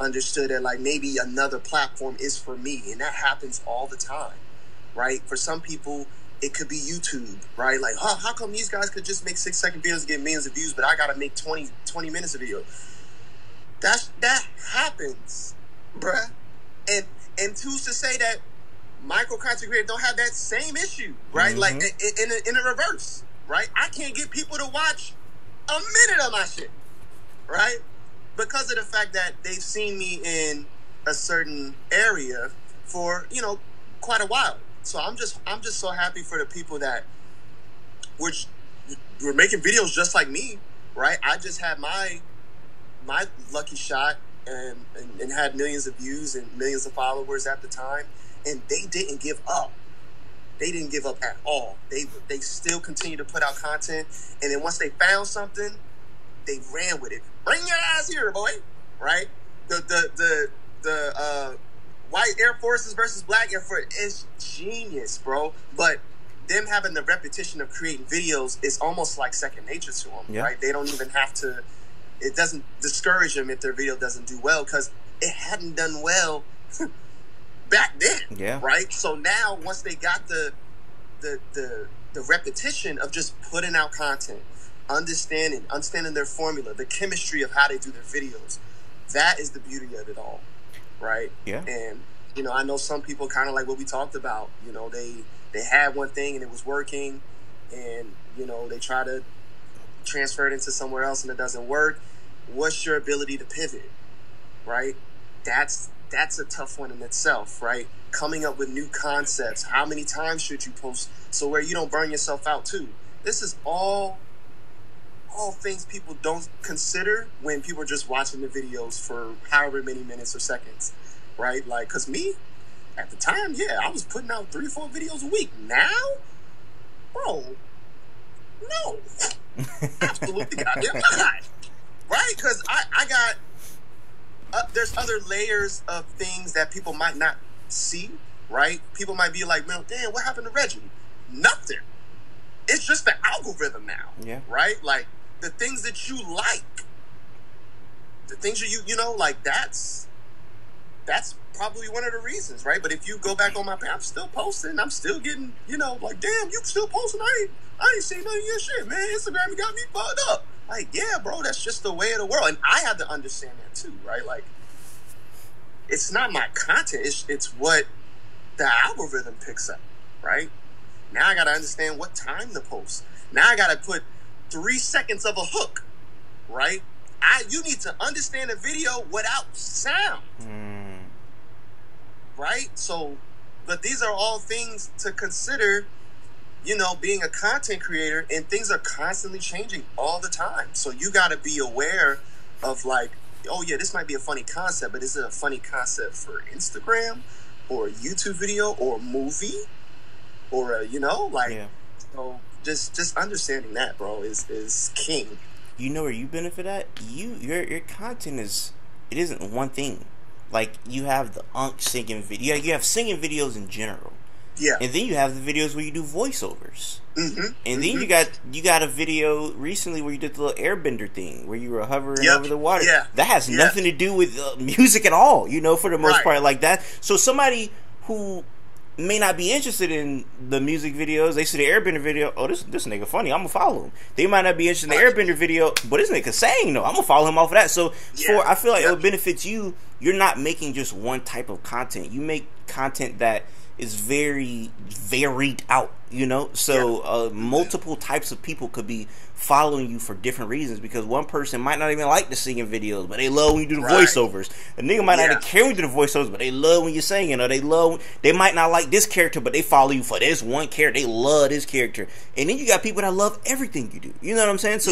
understood that like maybe another platform is for me, and that happens all the time, right? For some people, it could be YouTube, right? Like, oh, how come these guys could just make 6-second videos and get millions of views, but I gotta make 20 minutes of video? That happens, bruh. And who's to say that micro content creators don't have that same issue, right? Like in a reverse, right? I can't get people to watch a minute of my shit, right? Because of the fact that they've seen me in a certain area for, you know, quite a while. So I'm just so happy for the people that were making videos just like me, right? I just had my lucky shot and had millions of views and millions of followers at the time, and they didn't give up. They didn't give up at all. They still continue to put out content, and then once they found something, they ran with it. Bring your ass here, boy. Right? The white Air Forces versus black Air Force is genius, bro. But them having the repetition of creating videos is almost like second nature to them, right? They don't even have to. It doesn't discourage them if their video doesn't do well, because it hadn't done well back then, right? So now, once they got the repetition of just putting out content, understanding their formula, the chemistry of how they do their videos, that is the beauty of it all, right? Yeah. And, you know, I know some people kind of like what we talked about, you know, they had one thing and it was working, and, you know, they try to transfer it into somewhere else and it doesn't work. What's your ability to pivot, right? That's a tough one in itself, right? Coming up with new concepts. How many times should you post so where you don't burn yourself out too? This is all things people don't consider when people are just watching the videos for however many minutes or seconds, right? Like, because me, at the time, I was putting out 3 or 4 videos a week. Now? Bro, no. Absolutely goddamn not. Right? Because I got... there's other layers of things that people might not see, right? People might be like, man, damn, what happened to Reggie? Nothing. It's just the algorithm now, right? Like, the things that you like, the things that you know, like, that's that's probably one of the reasons, right? But if you go back on my page, I'm still posting. I'm still getting, you know, like, damn, you still posting? I ain't seen none of your shit, man. Instagram got me fucked up. Like, yeah, bro, that's just the way of the world. And I had to understand that too, right? Like, it's not my content. It's what the algorithm picks up, right? Now I got to understand what time to post. Now I got to put 3 seconds of a hook, right? You need to understand a video without sound, right? So, but these are all things to consider, you know, being a content creator, and things are constantly changing all the time. So you got to be aware of, like, oh yeah, this might be a funny concept, but is it a funny concept for Instagram or a YouTube video or a movie or a, you know, like, yeah. So just understanding that, bro, is king. You know where you benefit at? Your content is, it isn't one thing. Like, you have the singing video. You have singing videos in general. Yeah. And then you have the videos where you do voiceovers. Mm-hmm. And then you got a video recently where you did the little airbender thing where you were hovering over the water. Yeah. That has nothing to do with music at all, you know, for the most part, like that. So somebody who may not be interested in the music videos, they see the airbender video, oh, this nigga funny, I'm gonna follow him. They might not be interested in the airbender video, but this nigga sang, no, I'm gonna follow him off of that. So I feel like it benefits you. You're not making just one type of content. You make content that is very varied out, you know? So multiple types of people could be following you for different reasons, because one person might not even like the singing videos, but they love when you do the voiceovers. A nigga might not care when you do the voiceovers, but they love when you're singing, or they might not like this character, but they follow you for this one character. They love this character. And then you got people that love everything you do. You know what I'm saying? So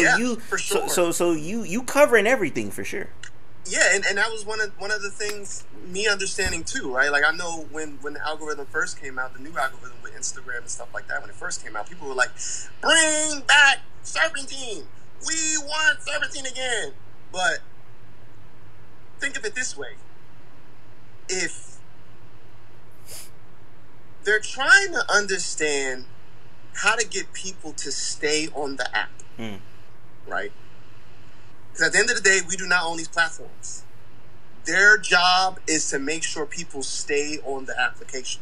you covering everything for sure. Yeah, and that was one of the things me understanding too, right? Like, I know when the algorithm first came out, the new algorithm with Instagram and stuff like that, when it first came out, people were like, bring back Serpentine. We want Serpentine again. But think of it this way. If they're trying to understand how to get people to stay on the app, right? Because at the end of the day, we do not own these platforms. Their job is to make sure people stay on the application.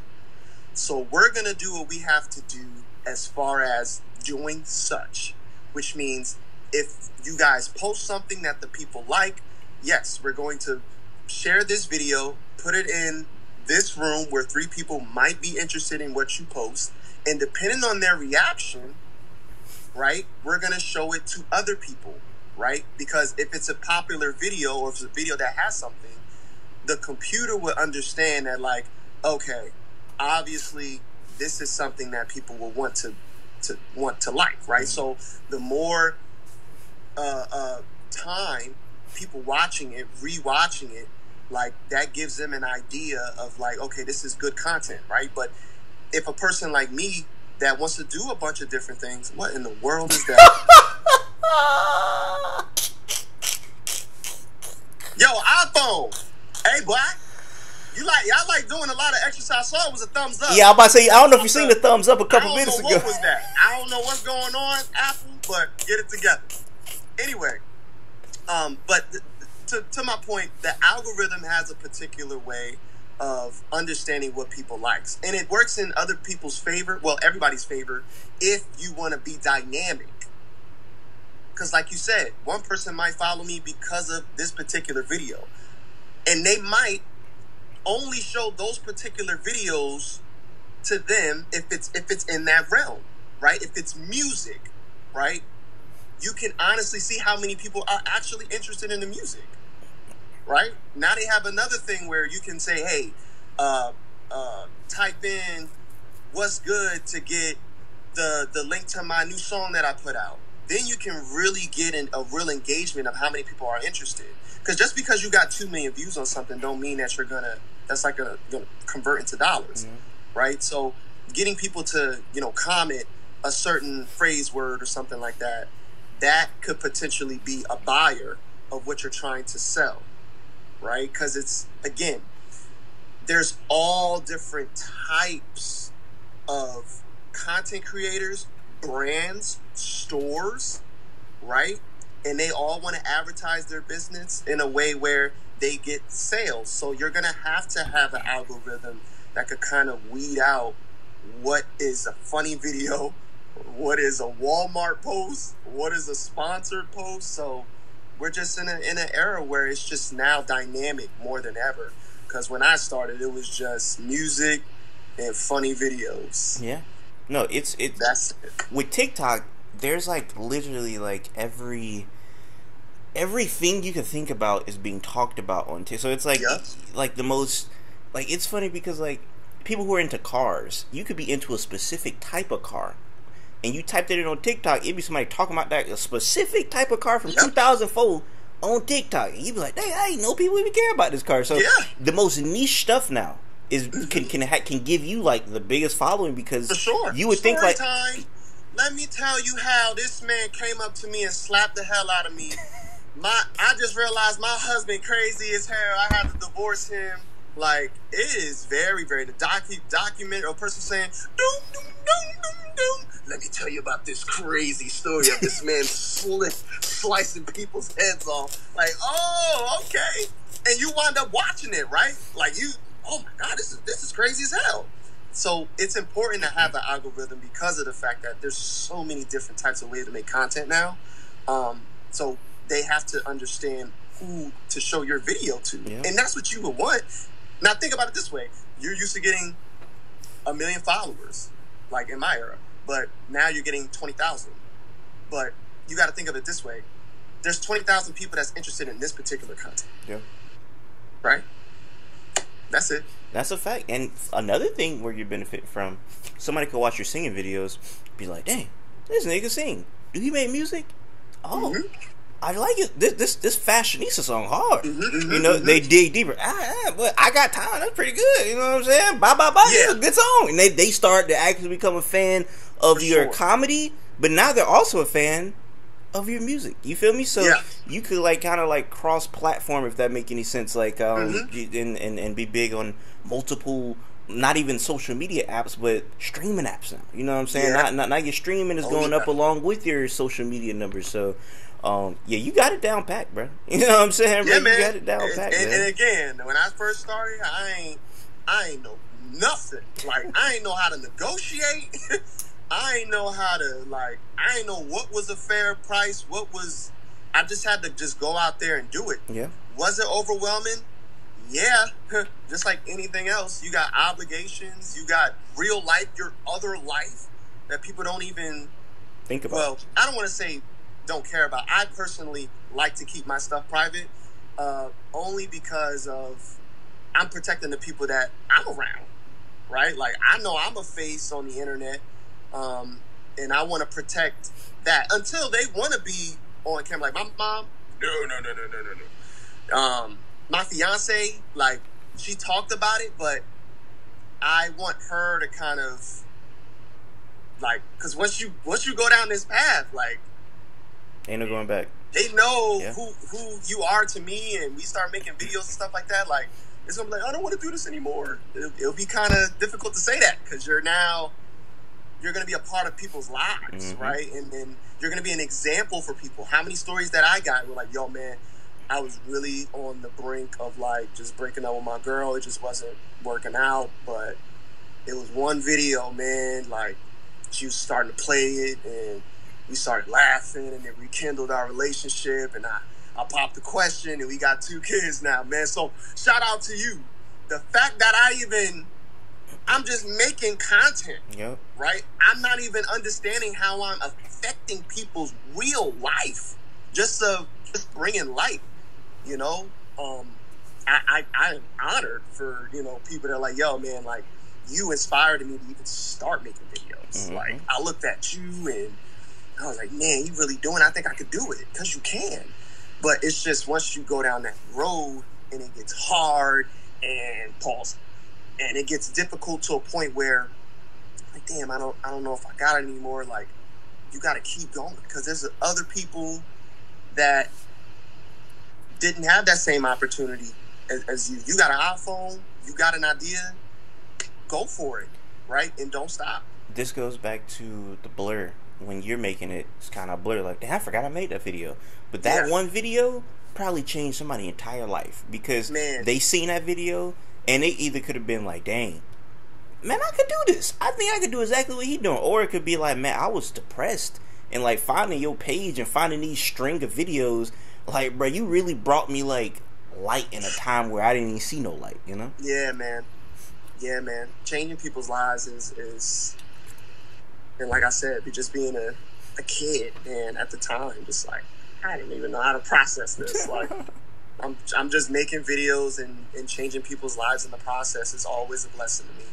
So we're going to do what we have to do as far as doing such, which means if you guys post something that the people like, yes, we're going to share this video, put it in this room where 3 people might be interested in what you post, and depending on their reaction, right, we're going to show it to other people. Right? Because if it's a popular video, or if it's a video that has something, the computer would understand that, like, okay, obviously this is something that people will want to like, right? So the more time people watching it, rewatching it, like, that gives them an idea of, like, okay, this is good content, right? But if a person like me that wants to do a bunch of different things, what in the world is that? Yo, iPhone. Hey, Black. Y'all like doing a lot of exercise. So it was a thumbs up. Yeah, I'm about to say, I don't know if you seen the thumbs up a couple minutes ago. I don't know what was that. I don't know what's going on, Apple, but get it together. Anyway, but to my point, the algorithm has a particular way of understanding what people likes. And it works in other people's favor, well, everybody's favor, if you want to be dynamic. Because like you said, one person might follow me because of this particular video. And they might only show those particular videos to them if it's in that realm, right? If it's music, right? You can honestly see how many people are actually interested in the music, right? Now they have another thing where you can say, hey, type in what's good to get the link to my new song that I put out. Then you can really get a real engagement of how many people are interested. Because just because you got 2 million views on something don't mean that that's gonna convert into dollars, right? So getting people to, you know, comment a certain phrase word or something like that, that could potentially be a buyer of what you're trying to sell, right? Because it's, again, there's all different types of content creators, brands, stores, right? and they all want to advertise their business in a way where they get sales. So you're going to have an algorithm that could kind of weed out what is a funny video, what is a Walmart post, what is a sponsored post. So we're just in an era where it's just now dynamic more than ever. Because when I started, it was just music and funny videos. Yeah. No, it's that's it. With TikTok, there's like literally like everything you can think about is being talked about on TikTok. So it's like like the most, like, it's funny because like people who are into cars, you could be into a specific type of car, and you typed it in on TikTok, it'd be somebody talking about that a specific type of car from 2004 on TikTok, and you'd be like, dang, I ain't know people even care about this car. So the most niche stuff now is can give you like the biggest following, because you would think like, let me tell you how this man came up to me and slapped the hell out of me. I just realized my husband crazy as hell. I had to divorce him. Like, it is very, very, the document or person saying, doom, doom, doom, doom, doom. Let me tell you about this crazy story of this man slicing people's heads off. Like, oh, okay. And you wind up watching it, right? Like, you, oh my God, this is crazy as hell. So it's important to have an algorithm because of the fact that there's so many different types of ways to make content now. So they have to understand who to show your video to. Yeah. And that's what you would want. Now think about it this way. You're used to getting 1 million followers, like in my era, but now you're getting 20,000. But you got to think of it this way. There's 20,000 people that's interested in this particular content. Yeah. Right? That's it. That's a fact. And another thing where you benefit from, somebody could watch your singing videos, be like, dang, this nigga sing. Do he make music? Oh, I like it. This fashionista song hard. You know, they dig deeper. But I Got Time, that's pretty good. You know what I'm saying? Bye bye bye. Yeah. It's a good song. And they start to actually become a fan of your comedy, but now they're also a fan of your music. You feel me? So you could like kind of like cross platform, if that make any sense, like and be big on multiple, not even social media apps, but streaming apps now. You know what I'm saying? Not your streaming is going up along with your social media numbers. So yeah, you got it down pat, bro. You know what I'm saying? Yeah, man. You got it down pat. And again, when I first started, I ain't know nothing. Like, I ain't know how to negotiate. I ain't know how to, like, I ain't know what was a fair price, what was, I just had to just go out there and do it. Yeah. Was it overwhelming? Yeah. Just like anything else, you got obligations, you got real life, your other life that people don't even think about. Well, I don't want to say don't care about. I personally like to keep my stuff private, only because of I'm protecting the people that I'm around, right? Like, I know I'm a face on the internet. And I want to protect that until they want to be on camera. Like my mom, no. My fiance, like, she talked about it, but I want her to kind of like, because once you go down this path, like, ain't no going back. They know who you are to me, and we start making videos and stuff like that. Like, it's gonna be like, I don't want to do this anymore. It'll be kind of difficult to say that because you're now. You're going to be a part of people's lives, right? And then you're going to be an example for people. How many stories that I got were like, yo, man, I was really on the brink of, like, just breaking up with my girl. It just wasn't working out. But it was one video, man, like, she was starting to play it, and we started laughing, and it rekindled our relationship, and I popped the question, and we got 2 kids now, man. So shout out to you. The fact that I'm just making content, right? I'm not even understanding how I'm affecting people's real life, just bringing light, you know? I am honored for, you know, people that are like, yo, man, like, you inspired me to even start making videos. Like, I looked at you and I was like, man, you really doing it? I think I could do it, because you can. But it's just once you go down that road and it gets hard and pause. And it gets difficult to a point where, like, damn, I don't know if I got it anymore. Like, you got to keep going, because there's other people that didn't have that same opportunity as you. You got an iPhone, you got an idea, go for it, right? And don't stop. This goes back to the blur. When you're making it, it's kind of blur. Like, damn, I forgot I made that video. But that one video probably changed somebody's entire life, because they seen that video and they either could have been like, dang, man, I could do this. I think I could do exactly what he doing. Or it could be like, man, I was depressed, and like finding your page and finding these string of videos, like, bro, you really brought me like light in a time where I didn't even see no light, you know? Yeah, man. Yeah, man. Changing people's lives is and like I said, just being a kid, and at the time, just like, I didn't even know how to process this. Like, I'm just making videos and changing people's lives in the process is always a blessing to me.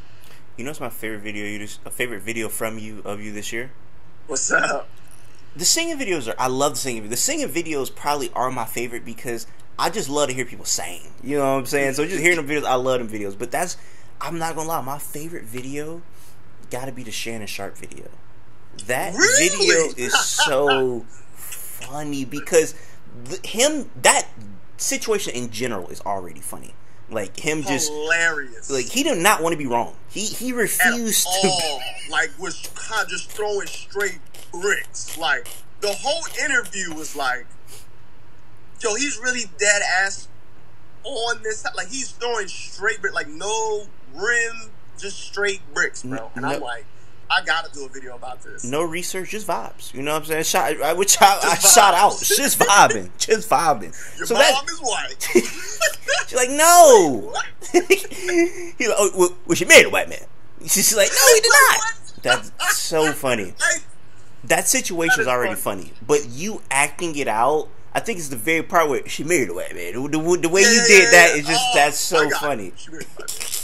You know, it's my favorite video. A favorite video of you this year. What's up? The singing videos are. I love the singing. The singing videos probably are my favorite because I just love to hear people sing. You know what I'm saying? So just hearing them videos, I love them videos. But that's, I'm not gonna lie, my favorite video gotta be the Shannon Sharpe video. That video is so funny because that situation in general is already funny. Like him just hilarious. Like he did not want to be wrong. He refused to be. Like was kind of just throwing straight bricks. Like the whole interview was like, yo, he's really dead ass on this. Like he's throwing straight brick, like no rim, just straight bricks, bro. And I'm like, I gotta do a video about this. No research, just vibes. You know what I'm saying? I shout out. Just vibing. Just vibing. Your mom is white. She's like, no. He's like, oh, was she married a white man? She's like, no, he did not. That's so funny. That situation is already funny. But you acting it out, I think it's the very part where she married a white man. The way you did that is just, that's so funny. She married a white man.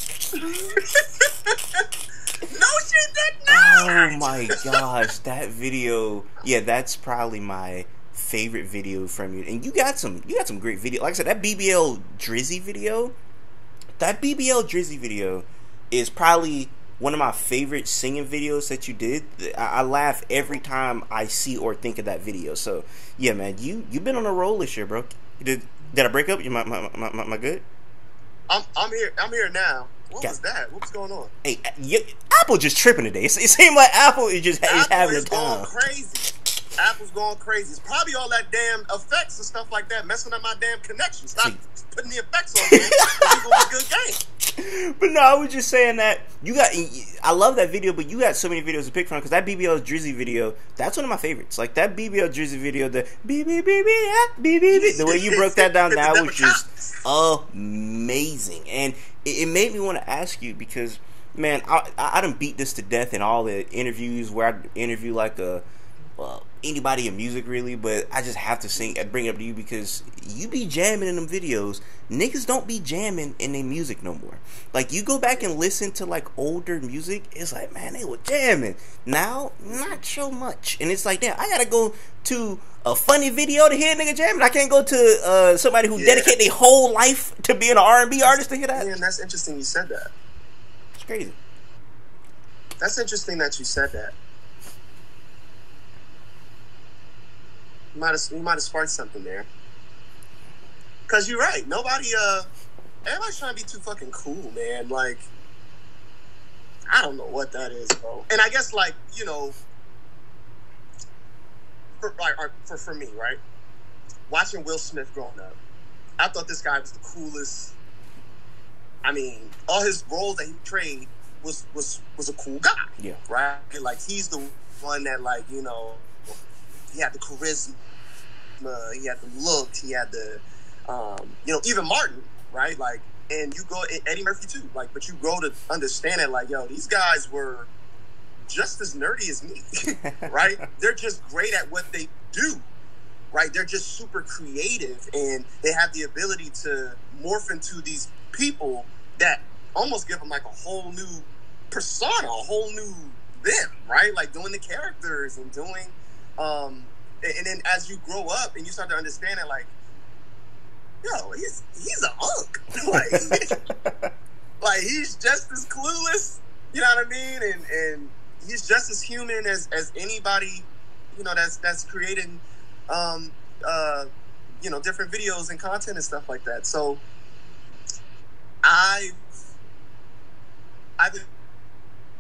No, she did not. Oh my gosh, that video. Yeah, that's probably my favorite video from you. And you got some great video. Like I said, that BBL Drizzy video. That BBL Drizzy video is probably one of my favorite singing videos that you did. I laugh every time I see or think of that video. So yeah, man, you've been on a roll this year, bro. Did I break up? You my good? I'm here now. What was that? What was going on? Hey, Apple just tripping today. It seemed like Apple is just having a time. Apple's going crazy. Apple's going crazy. It's probably all that damn effects and stuff like that messing up my damn connection. Stop putting the effects on me. It's going to be a good game. But no, I was just saying that you got. I love that video, but you got so many videos to pick from, because that BBL Drizzy video, that's one of my favorites. Like that BBL Drizzy video, the the way you broke that down now was just amazing. And it made me want to ask you, because, man, I done beat this to death in all the interviews where I interview like anybody in music, really, but I just have to bring it up to you because you be jamming in them videos. Niggas don't be jamming in their music no more. Like, you go back and listen to like older music, it's like, man, they were jamming. Now, not so much. And it's like, damn, I gotta go to a funny video to hear a nigga jamming. I can't go to somebody who dedicated their whole life to being an R&B artist to hear that. Man, that's interesting you said that. It's crazy. That's interesting that you said that. You might have sparked something there. Cause you're right. Everybody's trying to be too fucking cool, man. Like, I don't know what that is, bro. And I guess, like, you know, for me, right? Watching Will Smith growing up, I thought this guy was the coolest. I mean, all his roles that he played was a cool guy. Yeah. Right? And, like, he's the one that, like, you know, he had the charisma, he had the look, he had the, you know, even Martin, right? Like, and you go, and Eddie Murphy too, like, but you grow to understand it, like, yo, these guys were just as nerdy as me, right? They're just great at what they do, right? They're just super creative, and they have the ability to morph into these people that almost give them, like, a whole new persona, a whole new them, right? Like, doing the characters and doing... and then as you grow up and you start to understand it, like, yo, he's an unk. Like, like, he's just as clueless, you know what I mean? And he's just as human as anybody, you know, that's creating, you know, different videos and content and stuff like that. So I've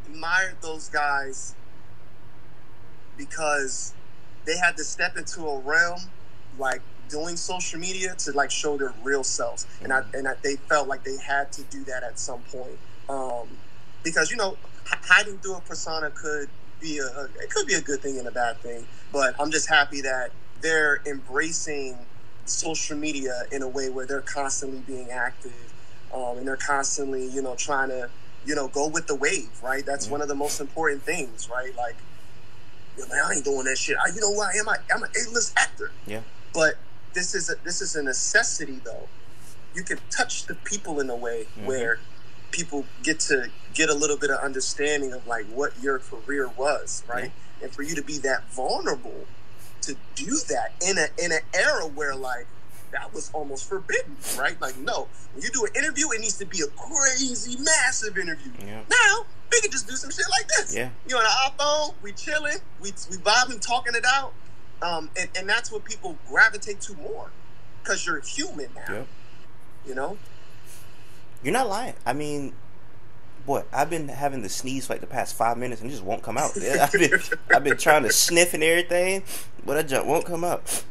admired those guys because they had to step into a realm like doing social media to like show their real selves. And they felt like they had to do that at some point, because, you know, hiding through a persona could be a good thing and a bad thing. But I'm just happy that they're embracing social media in a way where they're constantly being active, and they're constantly, you know, trying to, you know, go with the wave, right? That's one of the most important things, right? Like, you know, I ain't doing that shit. You know what I am? I'm an A-list actor. Yeah. But this is a necessity, though. You can touch the people in a way where people get to get a little bit of understanding of like what your career was, right? Yeah. And for you to be that vulnerable to do that in an era where like that was almost forbidden, right? Like, no, when you do an interview, it needs to be a crazy, massive interview. Yeah. Now, we can just do some shit like this. Yeah. You on an iPhone, we chilling, we vibing, talking it out. And that's what people gravitate to more, because you're human now, you know? You're not lying. I mean, boy, I've been having the sneeze for like the past 5 minutes and it just won't come out. I've been trying to sniff and everything, but that junk won't come out.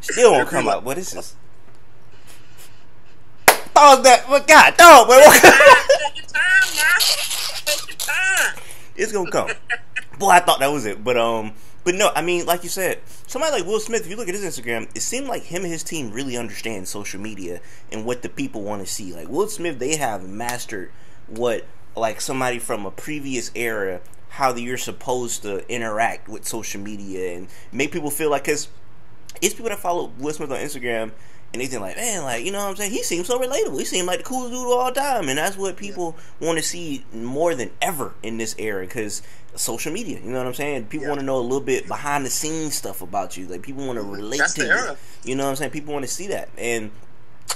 Still won't come up. What is this? Oh, that! What? God, dog! Take your time, man. Take your time. It's gonna come. Boy, I thought that was it, but no. I mean, like you said, somebody like Will Smith. If you look at his Instagram, it seemed like him and his team really understand social media and what the people want to see. Like Will Smith, they have mastered what like somebody from a previous era, how you're supposed to interact with social media and make people feel like it's. It's people that follow Will Smith on Instagram and they think like, man, like, you know what I'm saying? He seems so relatable. He seemed like the coolest dude all the time. And that's what people want to see more than ever in this era, because social media, you know what I'm saying? People want to know a little bit behind the scenes stuff about you. Like, people want to relate to you. You know what I'm saying? People want to see that. And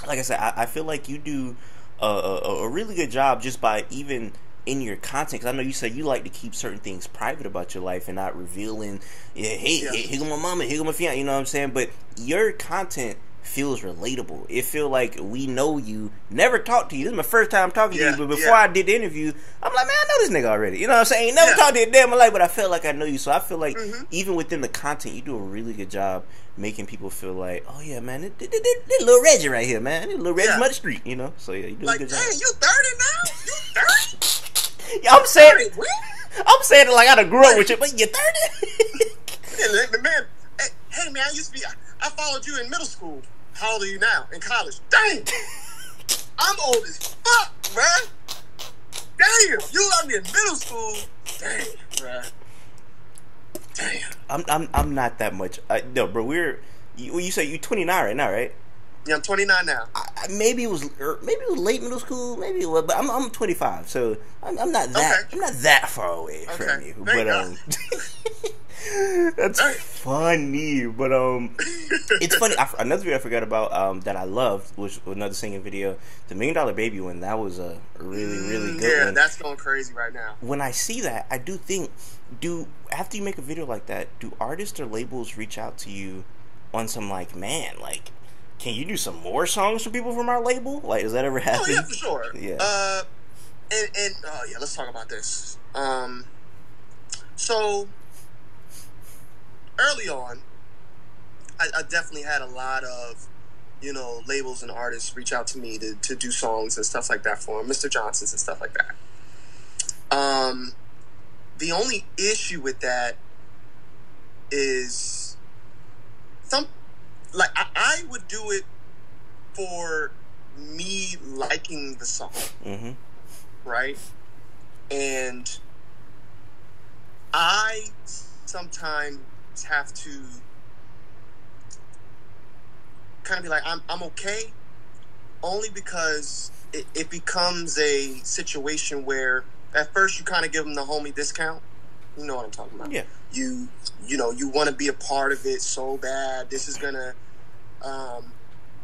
like I said, I feel like you do a really good job just by even in your content, because I know you said you like to keep certain things private about your life and not revealing, here go my mama, here go my fiance, you know what I'm saying? But your content feels relatable. It feels like we know you, never talked to you. This is my first time talking to you, but before I did the interview, I'm like, man, I know this nigga already. You know what I'm saying? Never talked to you a day in my life, but I felt like I know you. So I feel like even within the content, you do a really good job making people feel like, oh yeah, man, this little Reggie right here, man. This little Reggie from the street, you know? So yeah, you do a good job. Hey, you 30 now? You 30? Yeah, I'm saying it like I done grew up with you, but you're 30. Man, hey man, I used to be. I followed you in middle school. How old are you now? In college? Dang, I'm old as fuck, bruh. Damn, you loved me in middle school. Dang, bruh. Damn. I'm not that much. No, bro. You say you're 29 right now, right? Yeah, I'm 29 now. Maybe it was late middle school. Maybe it was, but I'm 25, so I'm not that I'm not that far away from you. Thank but that's funny. But it's funny. Another video I forgot about that I loved, which was another singing video, the $1 Million Baby one. That was a really good one. That's going crazy right now. When I see that, I do think, after you make a video like that, do artists or labels reach out to you on some like, man, like, can you do some more songs for people from our label? Like, does that ever happen? Oh yeah, for sure. Yeah. And oh yeah, let's talk about this. So early on, I definitely had a lot of, you know, labels and artists reach out to me to do songs and stuff like that for them, Mr. Johnson's and stuff like that. The only issue with that is some. Like, I would do it for me liking the song, right? And I sometimes have to kind of be like, I'm okay, only because it becomes a situation where at first you kind of give them the homie discount. You know what I'm talking about. Yeah. You know, you want to be a part of it so bad. This is going to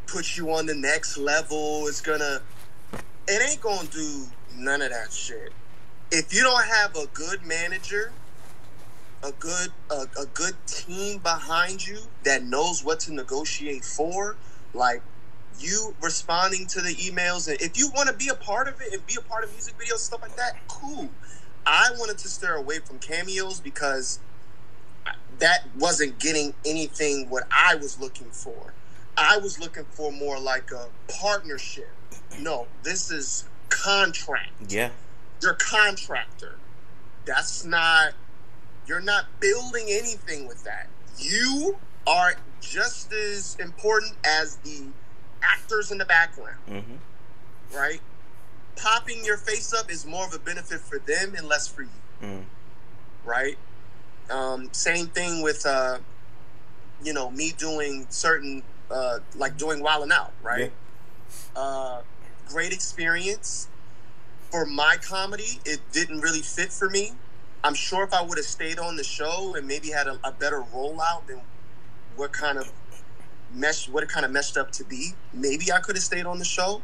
put you on the next level. It ain't going to do none of that shit. If you don't have a good manager, a good team behind you that knows what to negotiate for, like you responding to the emails. And if you want to be a part of it and be a part of music videos, stuff like that, cool. I wanted to steer away from cameos because that wasn't getting anything what I was looking for. I was looking for more like a partnership. No, this is contract. Yeah. You're a contractor. That's not, you're not building anything with that. You are just as important as the actors in the background, mm-hmm. right? Popping your face up is more of a benefit for them and less for you, right? Same thing with, you know, me doing certain, like doing Wild 'n Out, right? Yeah. Great experience. For my comedy, it didn't really fit for me. I'm sure if I would have stayed on the show and maybe had a better rollout than what it kind of meshed up to be, maybe I could have stayed on the show.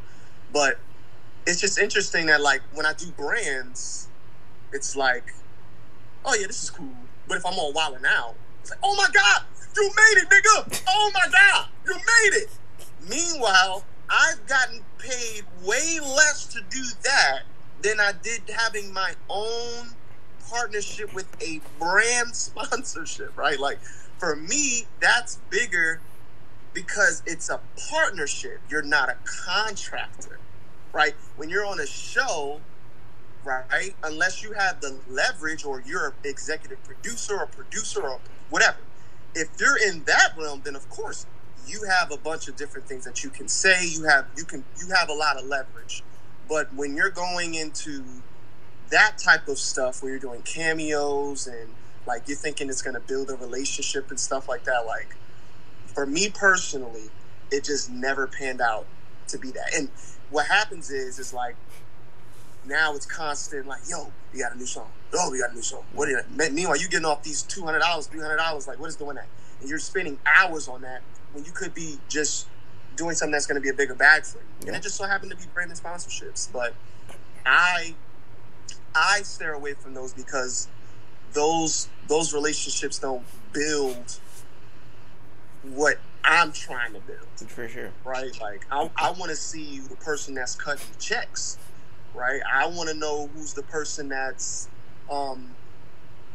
But it's just interesting that, like, when I do brands, it's like, oh yeah, this is cool. But if I'm on Wild 'n Out, it's like, oh my God, you made it, nigga. Oh my God, you made it. Meanwhile, I've gotten paid way less to do that than I did having my own partnership with a brand sponsorship, right? Like, for me, that's bigger because it's a partnership. You're not a contractor, right? When you're on a show, right, unless you have the leverage or you're an executive producer or whatever, if you're in that realm, then of course you have a bunch of different things that you can say. You have a lot of leverage. But when you're going into that type of stuff where you're doing cameos and like you're thinking it's going to build a relationship and stuff like that, like for me personally, it just never panned out to be that. And what happens is like now it's constant, like, yo, you got a new song. Oh, we got a new song. What is that? Meanwhile, you're getting off these $200, $300, like, what is doing that? And you're spending hours on that when you could be just doing something that's going to be a bigger bag for you. Yeah. And it just so happened to be brand and sponsorships. But I stare away from those because those relationships don't build what I'm trying to build. For sure. Right? Like, I want to see the person that's cutting checks, right? I want to know who's the person that's,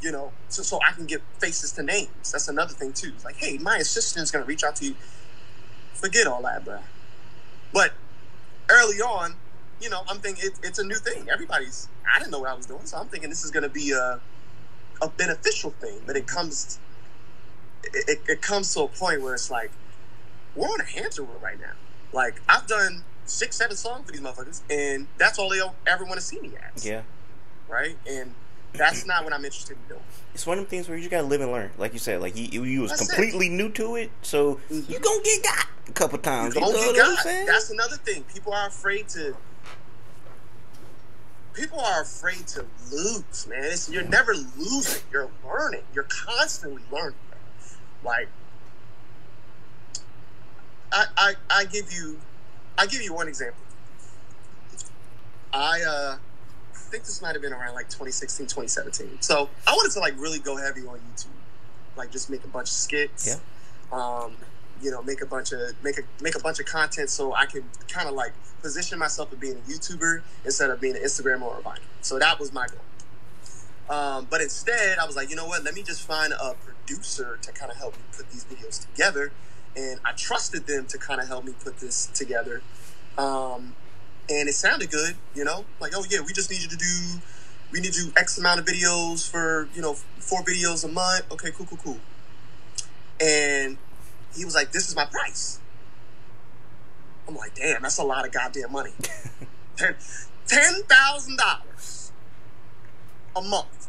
you know, so I can get faces to names. That's another thing, too. It's like, hey, my assistant is going to reach out to you. Forget all that, bro. But early on, you know, I'm thinking it's a new thing. I didn't know what I was doing, so I'm thinking this is going to be a beneficial thing. But it comes to a point where it's like, we're on a hamster wheel right now. Like, I've done 6, 7 songs for these motherfuckers, and that's all they ever want to see me as. Yeah. Right? And that's not what I'm interested in doing. It's one of the things where you just gotta live and learn. Like you said, like you was completely new to it, so you gonna get got a couple times. You gonna get got. That's another thing. People are afraid to lose, man. You're never losing. You're learning. You're constantly learning. Like, I give you one example. I think this might have been around like 2016, 2017. So I wanted to like really go heavy on YouTube, like just make a bunch of skits, you know, make a bunch of content so I can kind of like position myself as being a YouTuber instead of being an Instagram or a Vine. So that was my goal. But instead, I was like, you know what? Let me just find a producer to kind of help me put these videos together, and I trusted them to kind of help me put this together. And it sounded good, you know, like, oh yeah, we need to do X amount of videos for, you know, 4 videos a month. Okay, cool. And he was like, this is my price. I'm like, damn, that's a lot of goddamn money. $10,000 a month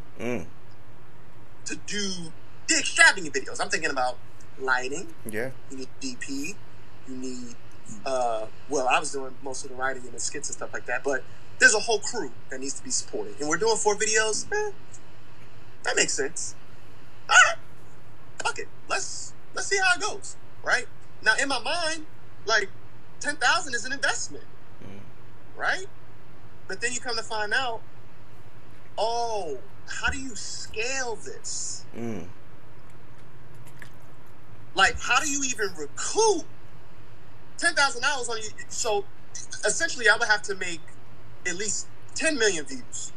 to do the extravagant videos. I'm thinking about lighting. Yeah. You need DP. You need, well, I was doing most of the writing and the skits and stuff like that, but there's a whole crew that needs to be supported. And we're doing 4 videos. That makes sense. All right, fuck it. Let's see how it goes. Right now, in my mind, like $10,000 is an investment, right? But then you come to find out, oh, how do you scale this? Like, how do you even recoup $10,000 on you? So essentially, I would have to make at least 10 million views,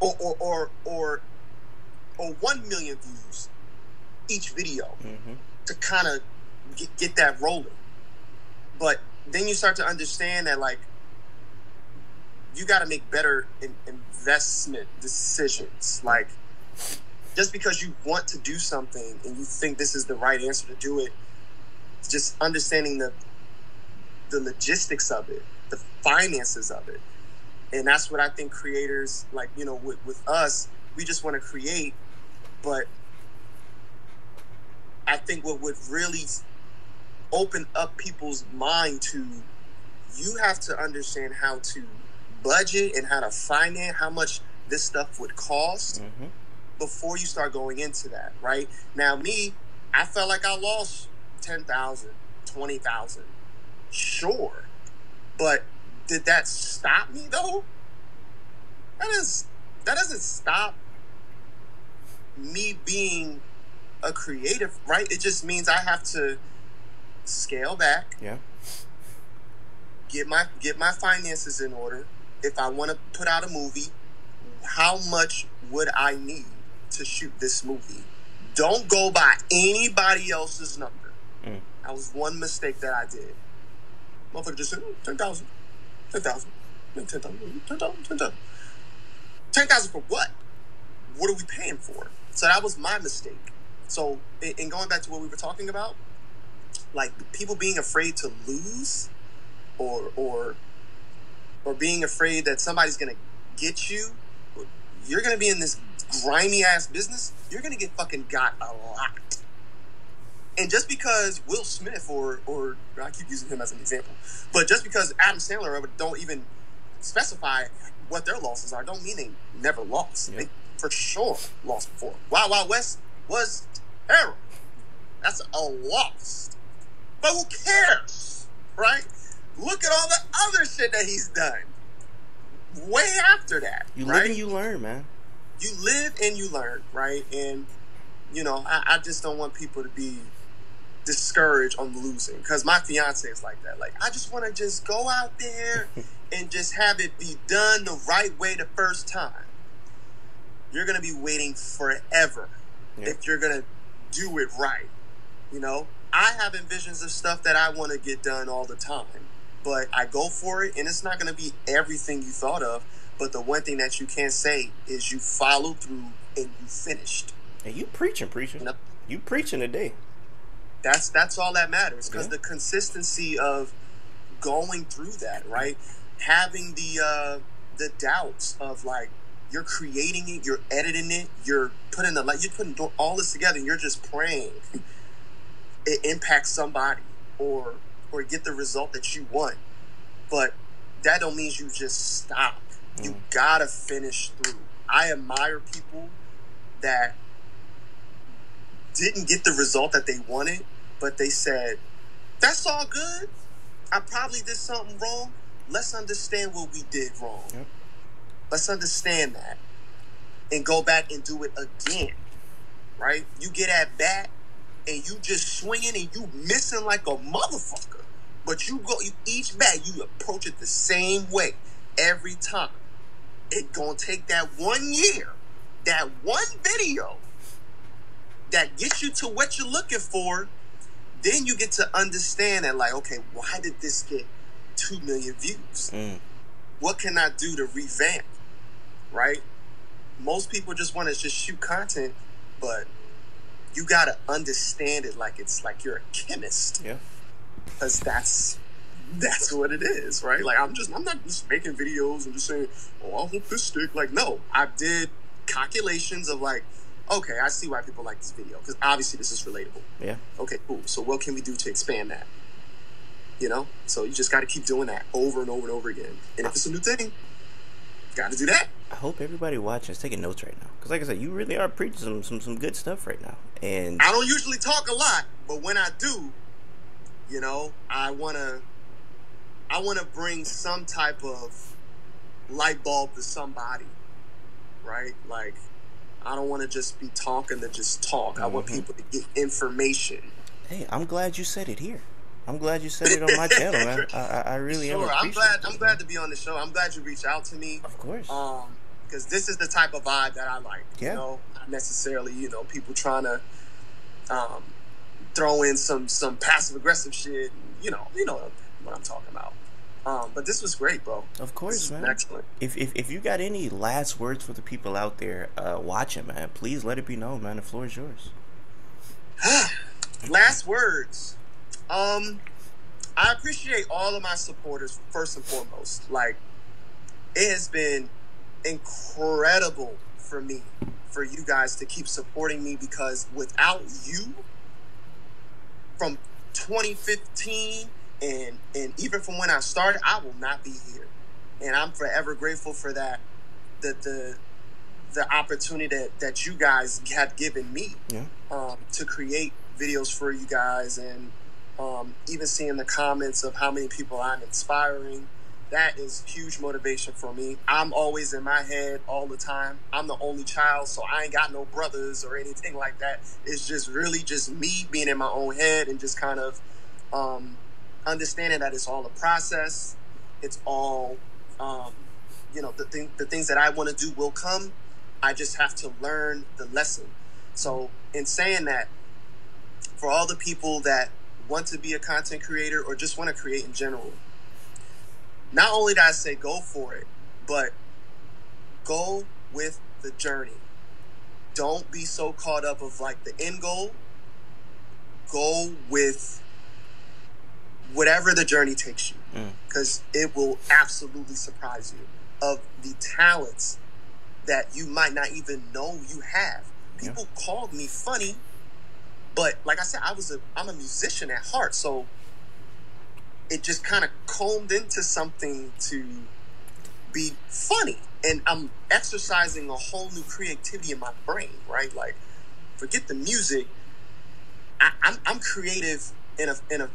or 1 million views each video to kind of get that rolling. But then you start to understand that, like, you got to make better investment decisions. Like, just because you want to do something and you think this is the right answer to do it, just understanding the logistics of it, the finances of it. And that's what I think creators, like, you know, with us, we just want to create. But I think what would really open up people's mind to, you have to understand how to budget and how to finance, how much this stuff would cost before you start going into that, right? Now, me, I felt like I lost $10,000, $20,000. Sure. But did that stop me, though? That doesn't stop me being a creative, right? It just means I have to scale back. Yeah. Get my finances in order. If I want to put out a movie, how much would I need to shoot this movie? Don't go by anybody else's number. That was one mistake that I did. Motherfucker just said, 10,000. 10,000. 10,000. 10,000. 10,000. 10,000 for what? What are we paying for? So that was my mistake. So, and going back to what we were talking about, like, people being afraid to lose, or being afraid that somebody's going to get you, you're going to be in this grimy-ass business, you're going to get fucking got a lot. And just because Will Smith, or I keep using him as an example, but just because Adam Sandler don't even specify what their losses are, don't mean they never lost. Yeah. They for sure lost before. Wild Wild West was terrible. That's a loss. But who cares, right? Look at all the other shit that he's done way after that. You live and you learn, man. You live and you learn, right? And, you know, I just don't want people to be discouraged on losing, because my fiance is like that. Like, I just want to just go out there and just have it be done the right way the first time. You're going to be waiting forever if you're going to do it right, you know? I have envisions of stuff that I want to get done all the time, but I go for it, and it's not going to be everything you thought of, but the one thing that you can't say is you followed through and you finished. And you preaching. You know? You preaching today. That's all that matters, because the consistency of going through that, right? Having the doubts of, like, you're creating it, you're editing it, you're putting all this together, and you're just praying it impacts somebody or get the result that you want. But that don't mean you just stop. You gotta finish through. I admire people that didn't get the result that they wanted, but they said, that's all good. I probably did something wrong. Let's understand what we did wrong. Yep. Let's understand that and go back and do it again, right? You get at bat, and you just swinging and you missing like a motherfucker. But you go, each bat, you approach it the same way every time. It gonna take that one year, that one video that gets you to what you're looking for. Then you get to understand that, like, okay, why did this get 2 million views? What can I do to revamp, right? Most people just want to just shoot content, but you got to understand it like it's like you're a chemist. Yeah. Because that's what it is, right? Like, I'm not just making videos and just saying, oh, I hope this stick. Like, no, I did calculations of, like, okay, I see why people like this video, because obviously this is relatable. Yeah. Okay, cool. So what can we do to expand that? You know? So you just got to keep doing that over and over and over again. And if it's a new thing, got to do that. I hope everybody watching is taking notes right now, because, like I said, you really are preaching some good stuff right now. And I don't usually talk a lot, but when I do, you know, I wanna bring some type of light bulb to somebody, right? Like, I don't want to just be talking to just talk. I want people to get information. Hey, I'm glad you said it here. I'm glad you said it on my channel, man. I really am. Sure, I'm glad to be on the show. I'm glad you reached out to me. Of course. Because this is the type of vibe that I like. Yeah. You know, not necessarily, you know, people trying to throw in some passive aggressive shit. You know what I'm talking about. But this was great, bro. Of course, man. Excellent. If you got any last words for the people out there watching, man, please let it be known, man. The floor is yours. Last words. I appreciate all of my supporters first and foremost. Like, it has been incredible for me, for you guys to keep supporting me, because without you, from 2015 and even from when I started, I will not be here, and I'm forever grateful for that. The opportunity that you guys had given me, yeah, to create videos for you guys, and even seeing the comments of how many people I'm inspiring, that is huge motivation for me. I'm always in my head all the time. I'm the only child, so I ain't got no brothers or anything like that. It's just really just me being in my own head and just kind of understanding that it's all a process. It's all, the things that I want to do will come. I just have to learn the lesson. So in saying that, for all the people that want to be a content creator or just want to create in general, not only do I say go for it, but go with the journey. Don't be so caught up of like the end goal. Go with whatever the journey takes you, because it will absolutely surprise you of the talents that you might not even know you have. People called me funny, but like I said, I'm a musician at heart, so it just kind of combed into something to be funny, and I'm exercising a whole new creativity in my brain, right? Like, forget the music. I'm creative in a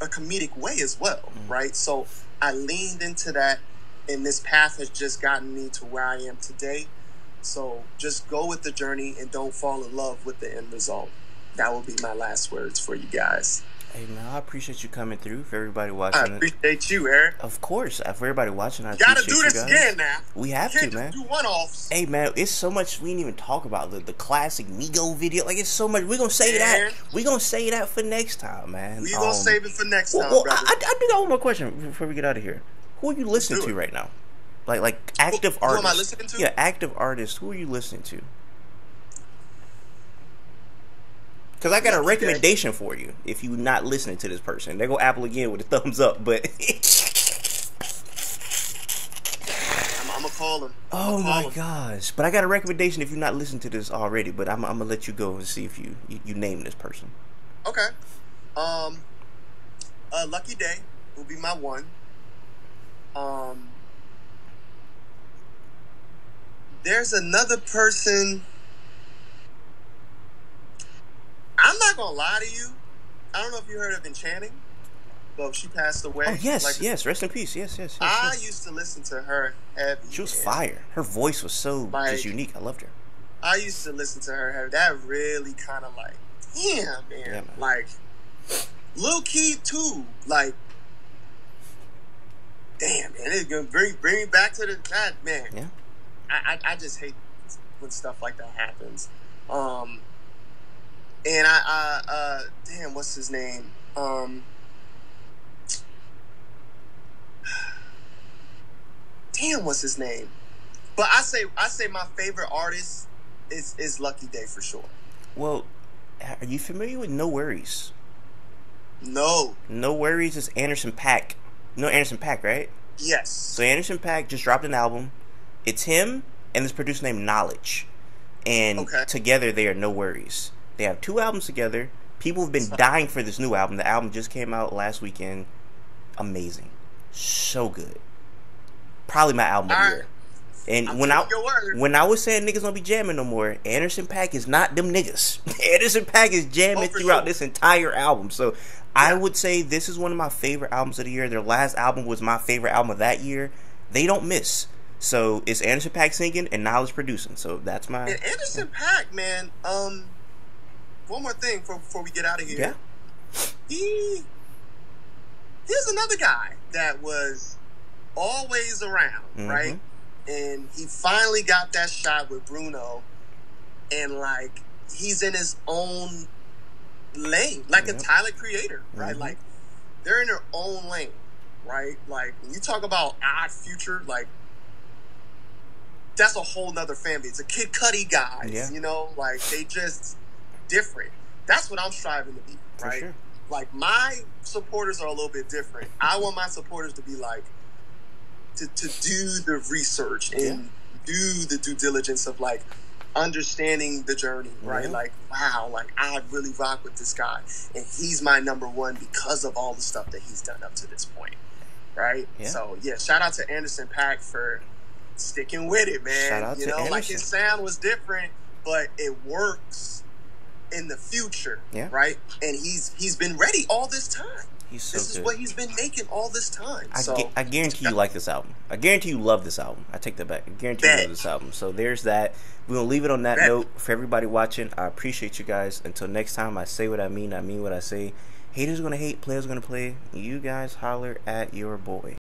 comedic way as well, right? So I leaned into that, and this path has just gotten me to where I am today. So just go with the journey and don't fall in love with the end result. That will be my last words for you guys. Hey, man, I appreciate you coming through. For everybody watching, I appreciate you, Eric. Of course. For everybody watching, I appreciate you. Gotta do this again now. We have to, man. Do one-offs. Hey, man, it's so much we didn't even talk about. The classic Migo video. Like, it's so much. We're gonna say that. We're gonna say that for next time, man. We're gonna save it for next time, brother. I do got one more question before we get out of here. Who are you listening to right now? Like active artists. Who am I listening to? Yeah, active artists. Who are you listening to? Because I got a recommendation for you if you're not listening to this person. They go Apple again with a thumbs up, but... I'm going to call him. Oh, my gosh. But I got a recommendation if you're not listening to this already, but I'm going to let you go and see if you name this person. Okay. Lucky Day will be my one. There's another person... I'm not gonna lie to you. I don't know if you heard of Enchanting, but she passed away. Oh, yes, yes. Rest in peace. Yes. I used to listen to her heavy. She was fire. Her voice was so just unique. I loved her. I used to listen to her heavy. That really kind of like, damn, man. Like, Lil' Keed too. Like, damn, man. It's gonna bring me back to that, man. Yeah. I just hate when stuff like that happens. And I damn, what's his name? But I say my favorite artist is Lucky Day for sure. Well, are you familiar with No Worries? No. No Worries is Anderson Paak. No, Anderson Paak, right? Yes. So Anderson Paak just dropped an album. It's him and this producer named Knowledge, and together they are No Worries. They have two albums together. People have been dying for this new album. The album just came out last weekend. Amazing. So good. Probably my album of the year. And when I was saying niggas don't be jamming no more, Anderson Paak is not them niggas. Anderson Paak is jamming throughout this entire album. So I would say this is one of my favorite albums of the year. Their last album was my favorite album of that year. They don't miss. So it's Anderson Paak singing and Knowledge producing. So that's my... And Anderson Paak, man... One more thing before we get out of here. Yeah. Here's another guy that was always around, right? And he finally got that shot with Bruno, and like he's in his own lane, like a Tyler creator, right? Mm-hmm. Like they're in their own lane, right? Like when you talk about Odd Future, like that's a whole nother family. It's a Kid Cudi guys, you know, like they just different. That's what I'm striving to be, right? Sure. Like my supporters are a little bit different. I want my supporters to be like to do the research and do the due diligence of like understanding the journey, right? Like, wow, like I really rock with this guy and he's my number one because of all the stuff that he's done up to this point, right? So yeah, shout out to Anderson Paak for sticking with it, man. Shout out to Anderson. Like his sound was different, but it works in the future, right? And he's been ready all this time. He's so this is good. What he's been making all this time. I guarantee you like this album. I guarantee you love this album. I take that back. I guarantee you love this album. So there's that. We're going to leave it on that note. For everybody watching, I appreciate you guys. Until next time, I say what I mean what I say. Haters going to hate. Players going to play. You guys holler at your boy.